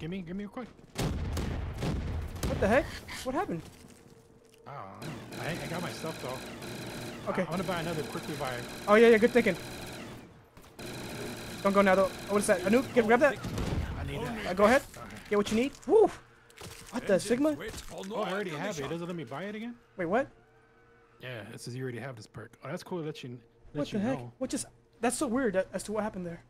Give me, give me a quick. What the heck? What happened? Oh, I, I got my stuff though. Okay. I, I'm gonna buy another quick revive. Oh yeah, yeah. Good thinking. Don't go now though. Oh, what is that? A nuke? Get, grab that. I need that. Uh, go ahead. Get what you need. Woo. What the Sigma? Oh, I already have it. It doesn't let me buy it again. Wait, what? Yeah, it says you already have this perk. Oh, that's cool. Let you. Let what the you heck? Know. What just? That's so weird as to what happened there.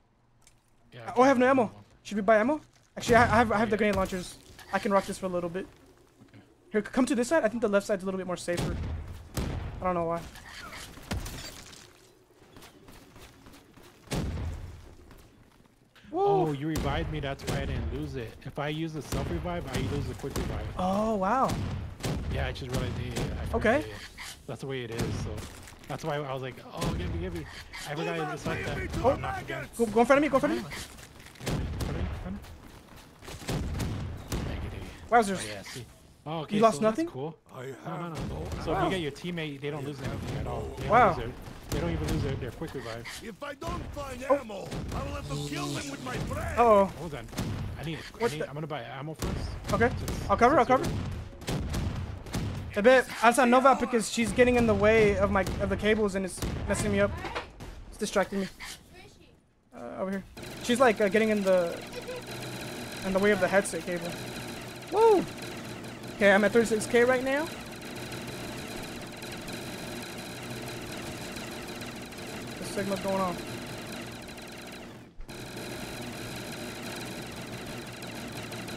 Yeah. I oh, I have no ammo. ammo. Should we buy ammo? Actually, I, I have. I have yeah. the grenade launchers. I can rock this for a little bit. Okay. Here, come to this side. I think the left side's a little bit more safer. I don't know why. Whoa. Oh, you revived me, that's why I didn't lose it. If I use the self-revive, I lose the quick revive. Oh, wow. Yeah, I just realized it. Okay. It. That's the way it is, so. That's why I was like, oh, give me, give me. I forgot I just like that. Oh, I'm not again. Go, go in front of me, go in front of me. Wowzers. Oh, yeah, see. Oh, okay, you lost so nothing? That's cool. I no, no, no. So wow. If you get your teammate, they don't lose anything at all. They wow. They don't even lose their, their quick revive. If I don't find oh. ammo, I will have to kill them with my friend. Uh oh. Hold on. I need it. I need, I'm gonna buy ammo first. Okay. Just, I'll cover. I'll cover. A bit. I saw Nova because she's getting in the way of my of the cables and it's messing me up. It's distracting me. Uh, over here. She's like uh, getting in the in the way of the headset cable. Woo. Okay, I'm at thirty-six K right now. What's going on?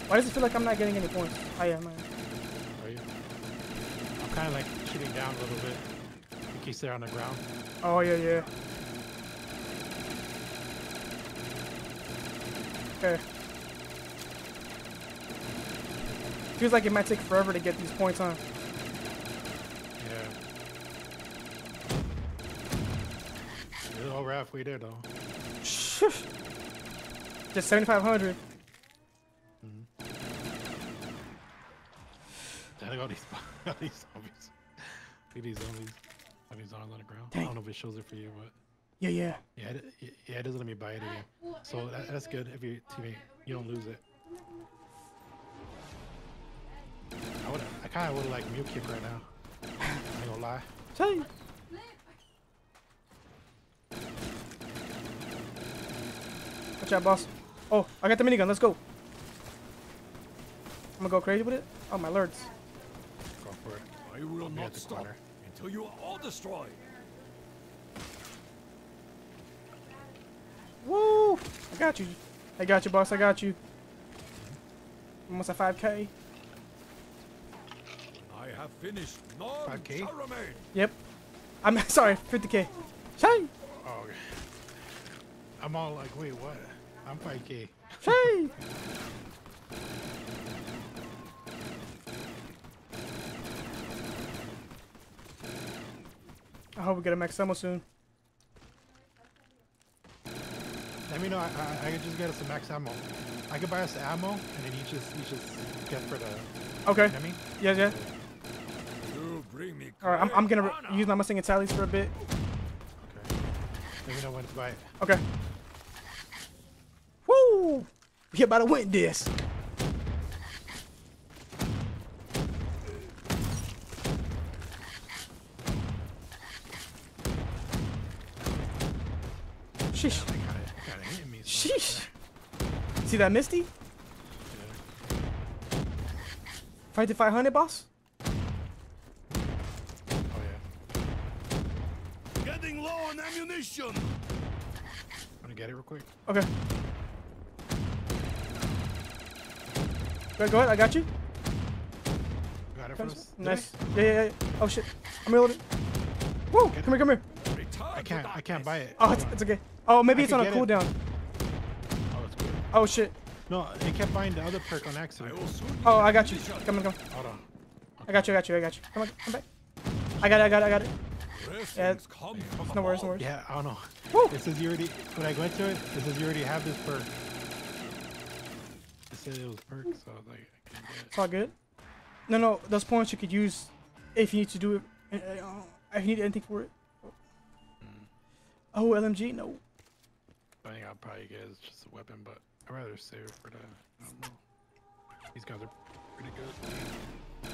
Why does it feel like I'm not getting any points? I am. I am. Are you? I'm kind of like shooting down a little bit in case they're on the ground. Oh yeah, yeah. Okay. Feels like it might take forever to get these points on. Oh, we're halfway there though. Just seventy-five hundred. Mm-hmm. Look at all these, all these zombies. Look at these zombies. All these zombies on the ground. Dang. I don't know if it shows it for you, but. Yeah, yeah. Yeah, it, yeah, it doesn't let me buy it again. So that, that's good if your teammate, you don't lose it. I would, I kind of would like Mule Kick right now. I ain't gonna lie. Dang. Watch out, boss. Oh, I got the minigun. Let's go. I'm gonna go crazy with it. Oh, my lords. Go for it. I will not stop until you are all destroyed. Woo! I got you. I got you, boss. I got you. Almost at five K. have finished. five K? Yep. I'm sorry, fifty K. Shine! Oh, okay. I'm all like, wait, what? I'm five K. Shine! I hope we get a max ammo soon. Let me know. I, I, I could just get us some max ammo. I could buy us the ammo, and then you just you just get for the. Okay. You know what I mean? Yeah, yeah. You bring me. All right, I'm I'm gonna use my Mustang and Sally's for a bit. Okay. Let me know when to buy it. Okay. Woo! We about to win this. Sheesh. Yeah, gotta, gotta hit me so Sheesh. That. See that Misty? Yeah. Fight the five hundred, boss? Oh, yeah. Getting low on ammunition. I'm gonna get it real quick. Okay. Go ahead, go ahead. I got you. Got it for us. Nice. Yeah, yeah, yeah. Oh, shit. I'm reloading. Woo! Get come it. Here, come here. I can't, I can't buy it. Oh, it's, it's okay. Oh, maybe I it's on a cooldown. It. Oh, it's good. Oh, shit. No, I can't find the other perk on accident. Oh, I got you. Come on, come on. Hold on. Okay. I got you, I got you, I got you. Come on, come back. I got it, I got it, I got it. Yeah, it's, it's no worries, no worries. Yeah, I don't know. Woo. It says you already, when I went to it, it says you already have this perk. It said it was perk, so I was like, I can't get it. It's all good. No, no, those points you could use if you need to do it, if you need anything for it. Oh, L M G, no. I think I'll probably get it. It's just a weapon, but I'd rather save it for the. I don't know. These guys are pretty good.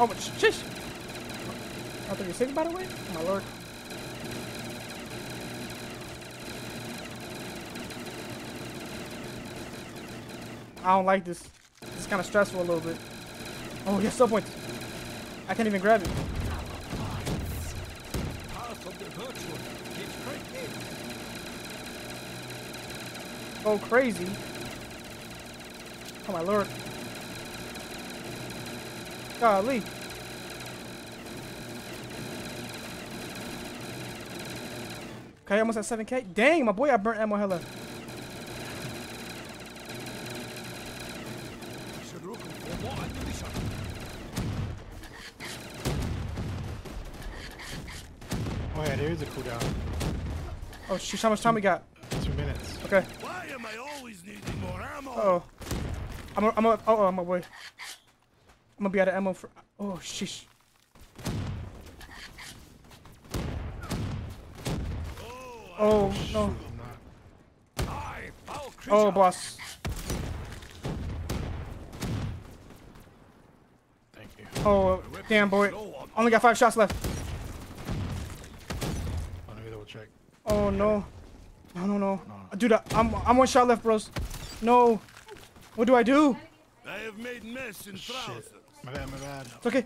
Oh, but shish! Oh, thirty-six, by the way? Oh, my lord. I don't like this. It's kind of stressful a little bit. Oh, yes, sub points. I can't even grab it. Go crazy. Oh my lord. Golly. Okay, almost at seven K. Dang, my boy, I burnt ammo hella. Oh yeah, there is a cooldown. Oh shoot, how much time we got? Two minutes. Okay. I always needing more ammo. Uh oh, I'm a, I'm a, uh oh, I'm away. I'm gonna be out of ammo for. Oh, sheesh. Oh, oh no. I, oh, boss. Thank you. Oh, damn boy. Only got five shots left. Oh, let me double check. Oh no. No, no, no. no. Dude, I'm, I'm one shot left, bros. No. What do I do? I have made mess in shit. My bad, my bad. It's okay.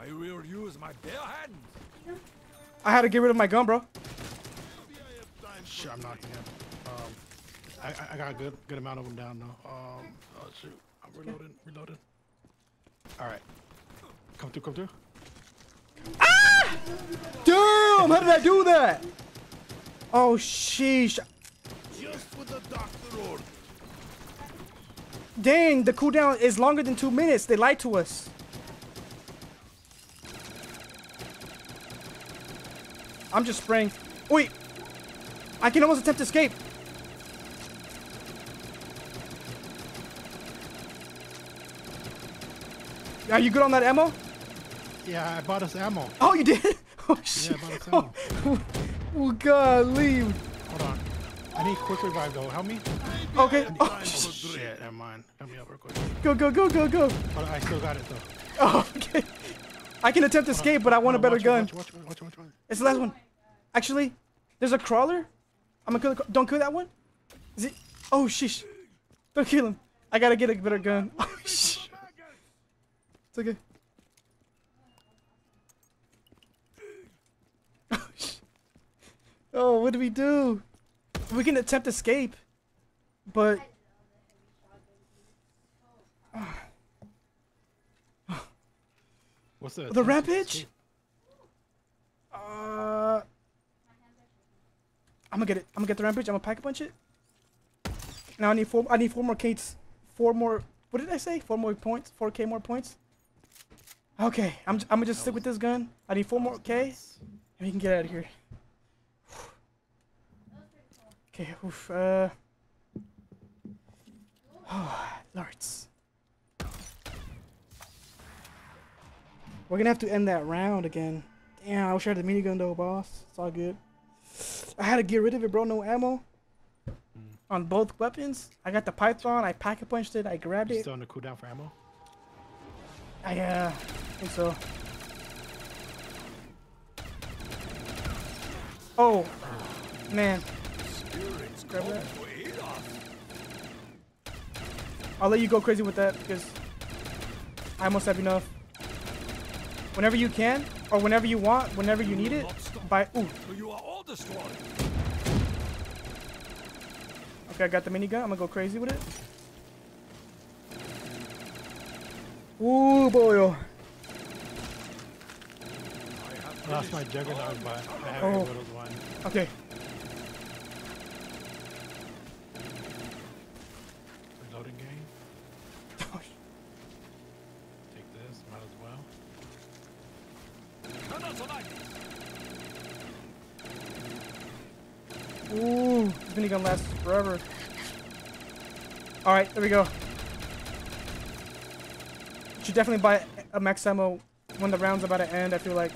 I will use my bare hands. I had to get rid of my gun, bro. Shit, I'm knocked out. Um, I, I got a good, good amount of them down, though. Um, oh, shoot. I'm reloading, okay. reloading. All right. Come through, come through. Ah! Damn! How did I do that? Oh, sheesh. Just with the doctor order. Dang, the cooldown is longer than two minutes. They lied to us. I'm just spraying. Wait. I can almost attempt escape. Are you good on that ammo? Yeah, I bought us ammo. Oh, you did? Oh, shit. Yeah, I bought us ammo. Oh, God, leave. Hold on. I need quick revive, though. Help me. Okay. Oh, shit, never mind. Help me out real quick. Go, go, go, go, go. Hold on, I still got it, though. Oh, okay. I can attempt escape, but I want no, a better watch, gun. Watch, watch, watch, watch, watch, watch. It's the last one. Actually, there's a crawler. I'm going to kill the... Don't kill that one. Is it... Oh, sheesh. Don't kill him. I got to get a better gun. Oh, shit. It's okay. Oh, what do we do? we can attempt escape, but what's that? The rampage? Uh, I'm gonna get it. I'm gonna get the rampage. I'm gonna Pack-a-Punch it. Now I need four. I need four more Kates. Four more. What did I say? Four more points. Four K more points. Okay, I'm. I'm gonna just stick with this gun. I need four more K, and we can get out of here. Okay, oof, uh... oh, Larts. We're gonna have to end that round again. Damn, I wish I had the minigun though, boss. It's all good. I had to get rid of it, bro. No ammo. Mm. On both weapons. I got the Python, I Pack-a-Punched it, I grabbed You're it. Still on the cooldown for ammo? I, uh, think so. Oh, man. That. I'll let you go crazy with that because I almost have enough. Whenever you can, or whenever you want, whenever you need it, buy. Ooh. Okay, I got the minigun. I'm gonna go crazy with it. Ooh, boy. Lost my Juggernog, but I have a Widow's Wine. Okay. Ooh, this minigun lasts forever. Alright, there we go. You should definitely buy a max ammo when the round's about to end, I feel like.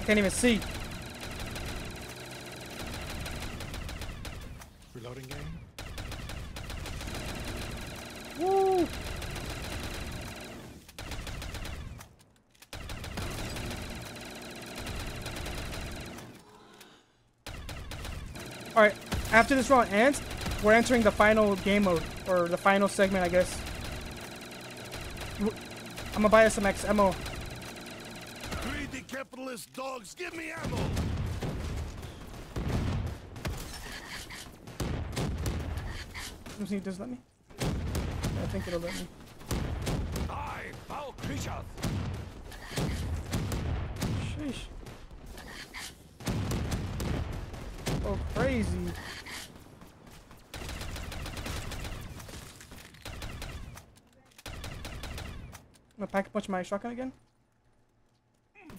I can't even see. Reloading game. Woo! Alright, after this round ends, we're entering the final game mode, or the final segment, I guess. I'm gonna buy us some X ammo. Greedy capitalist dogs, give me ammo! Does it let me? I think it'll let me. I foul creature! Sheesh. Oh, crazy. I'm gonna Pack-a-Punch my shotgun again.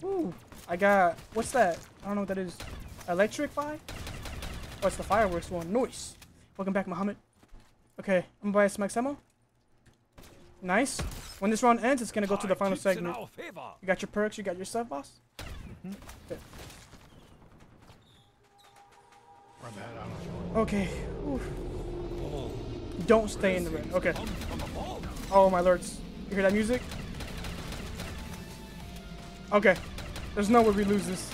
Ooh, I got, what's that? I don't know what that is. Electric fire? Oh, it's the fireworks one. Nice. Welcome back, Muhammad. Okay, I'm gonna buy some X ammo. Nice. When this round ends, it's gonna go to the final segment. You got your perks, you got your stuff, boss? Mm-hmm. Okay. Okay. Oof. Don't stay in the ring. Okay. Oh my lords. You hear that music? Okay. There's no way we lose this.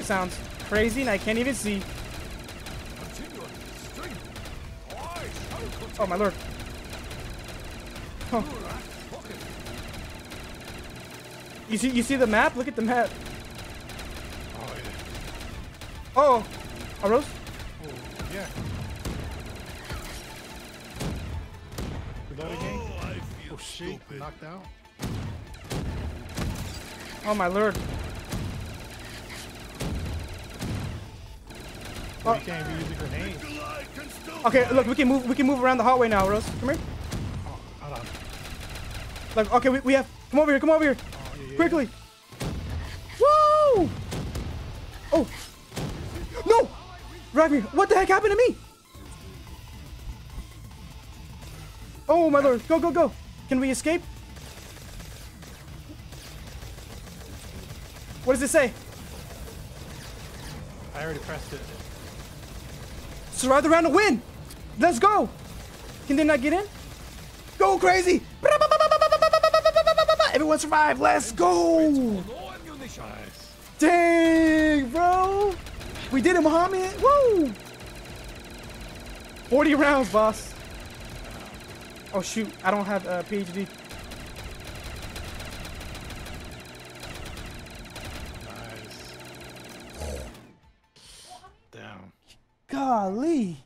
It sounds crazy and I can't even see. Oh my lord. Oh. You see you see the map? Look at the map. Oh. I rose? Yeah. Oh, I feel oh shit, stupid. Knocked out. Oh my lord. Oh. You can't even use a grenade. Okay, look, we can move we can move around the hallway now, Rose. Come here. Oh, hold on. Look, okay, we, we have come over here, come over here. Oh, yeah, yeah, quickly. Yeah. Woo! Oh. No! Ravi, what the heck happened to me? Oh my lord, go, go, go. Can we escape? What does it say? I already pressed it. Survive the round to win. Let's go. Can they not get in? Go crazy. Everyone survive. Let's go. Dang, bro. We did it, Muhammad! Woo! forty rounds, boss. Oh shoot, I don't have a P H D. down. Golly.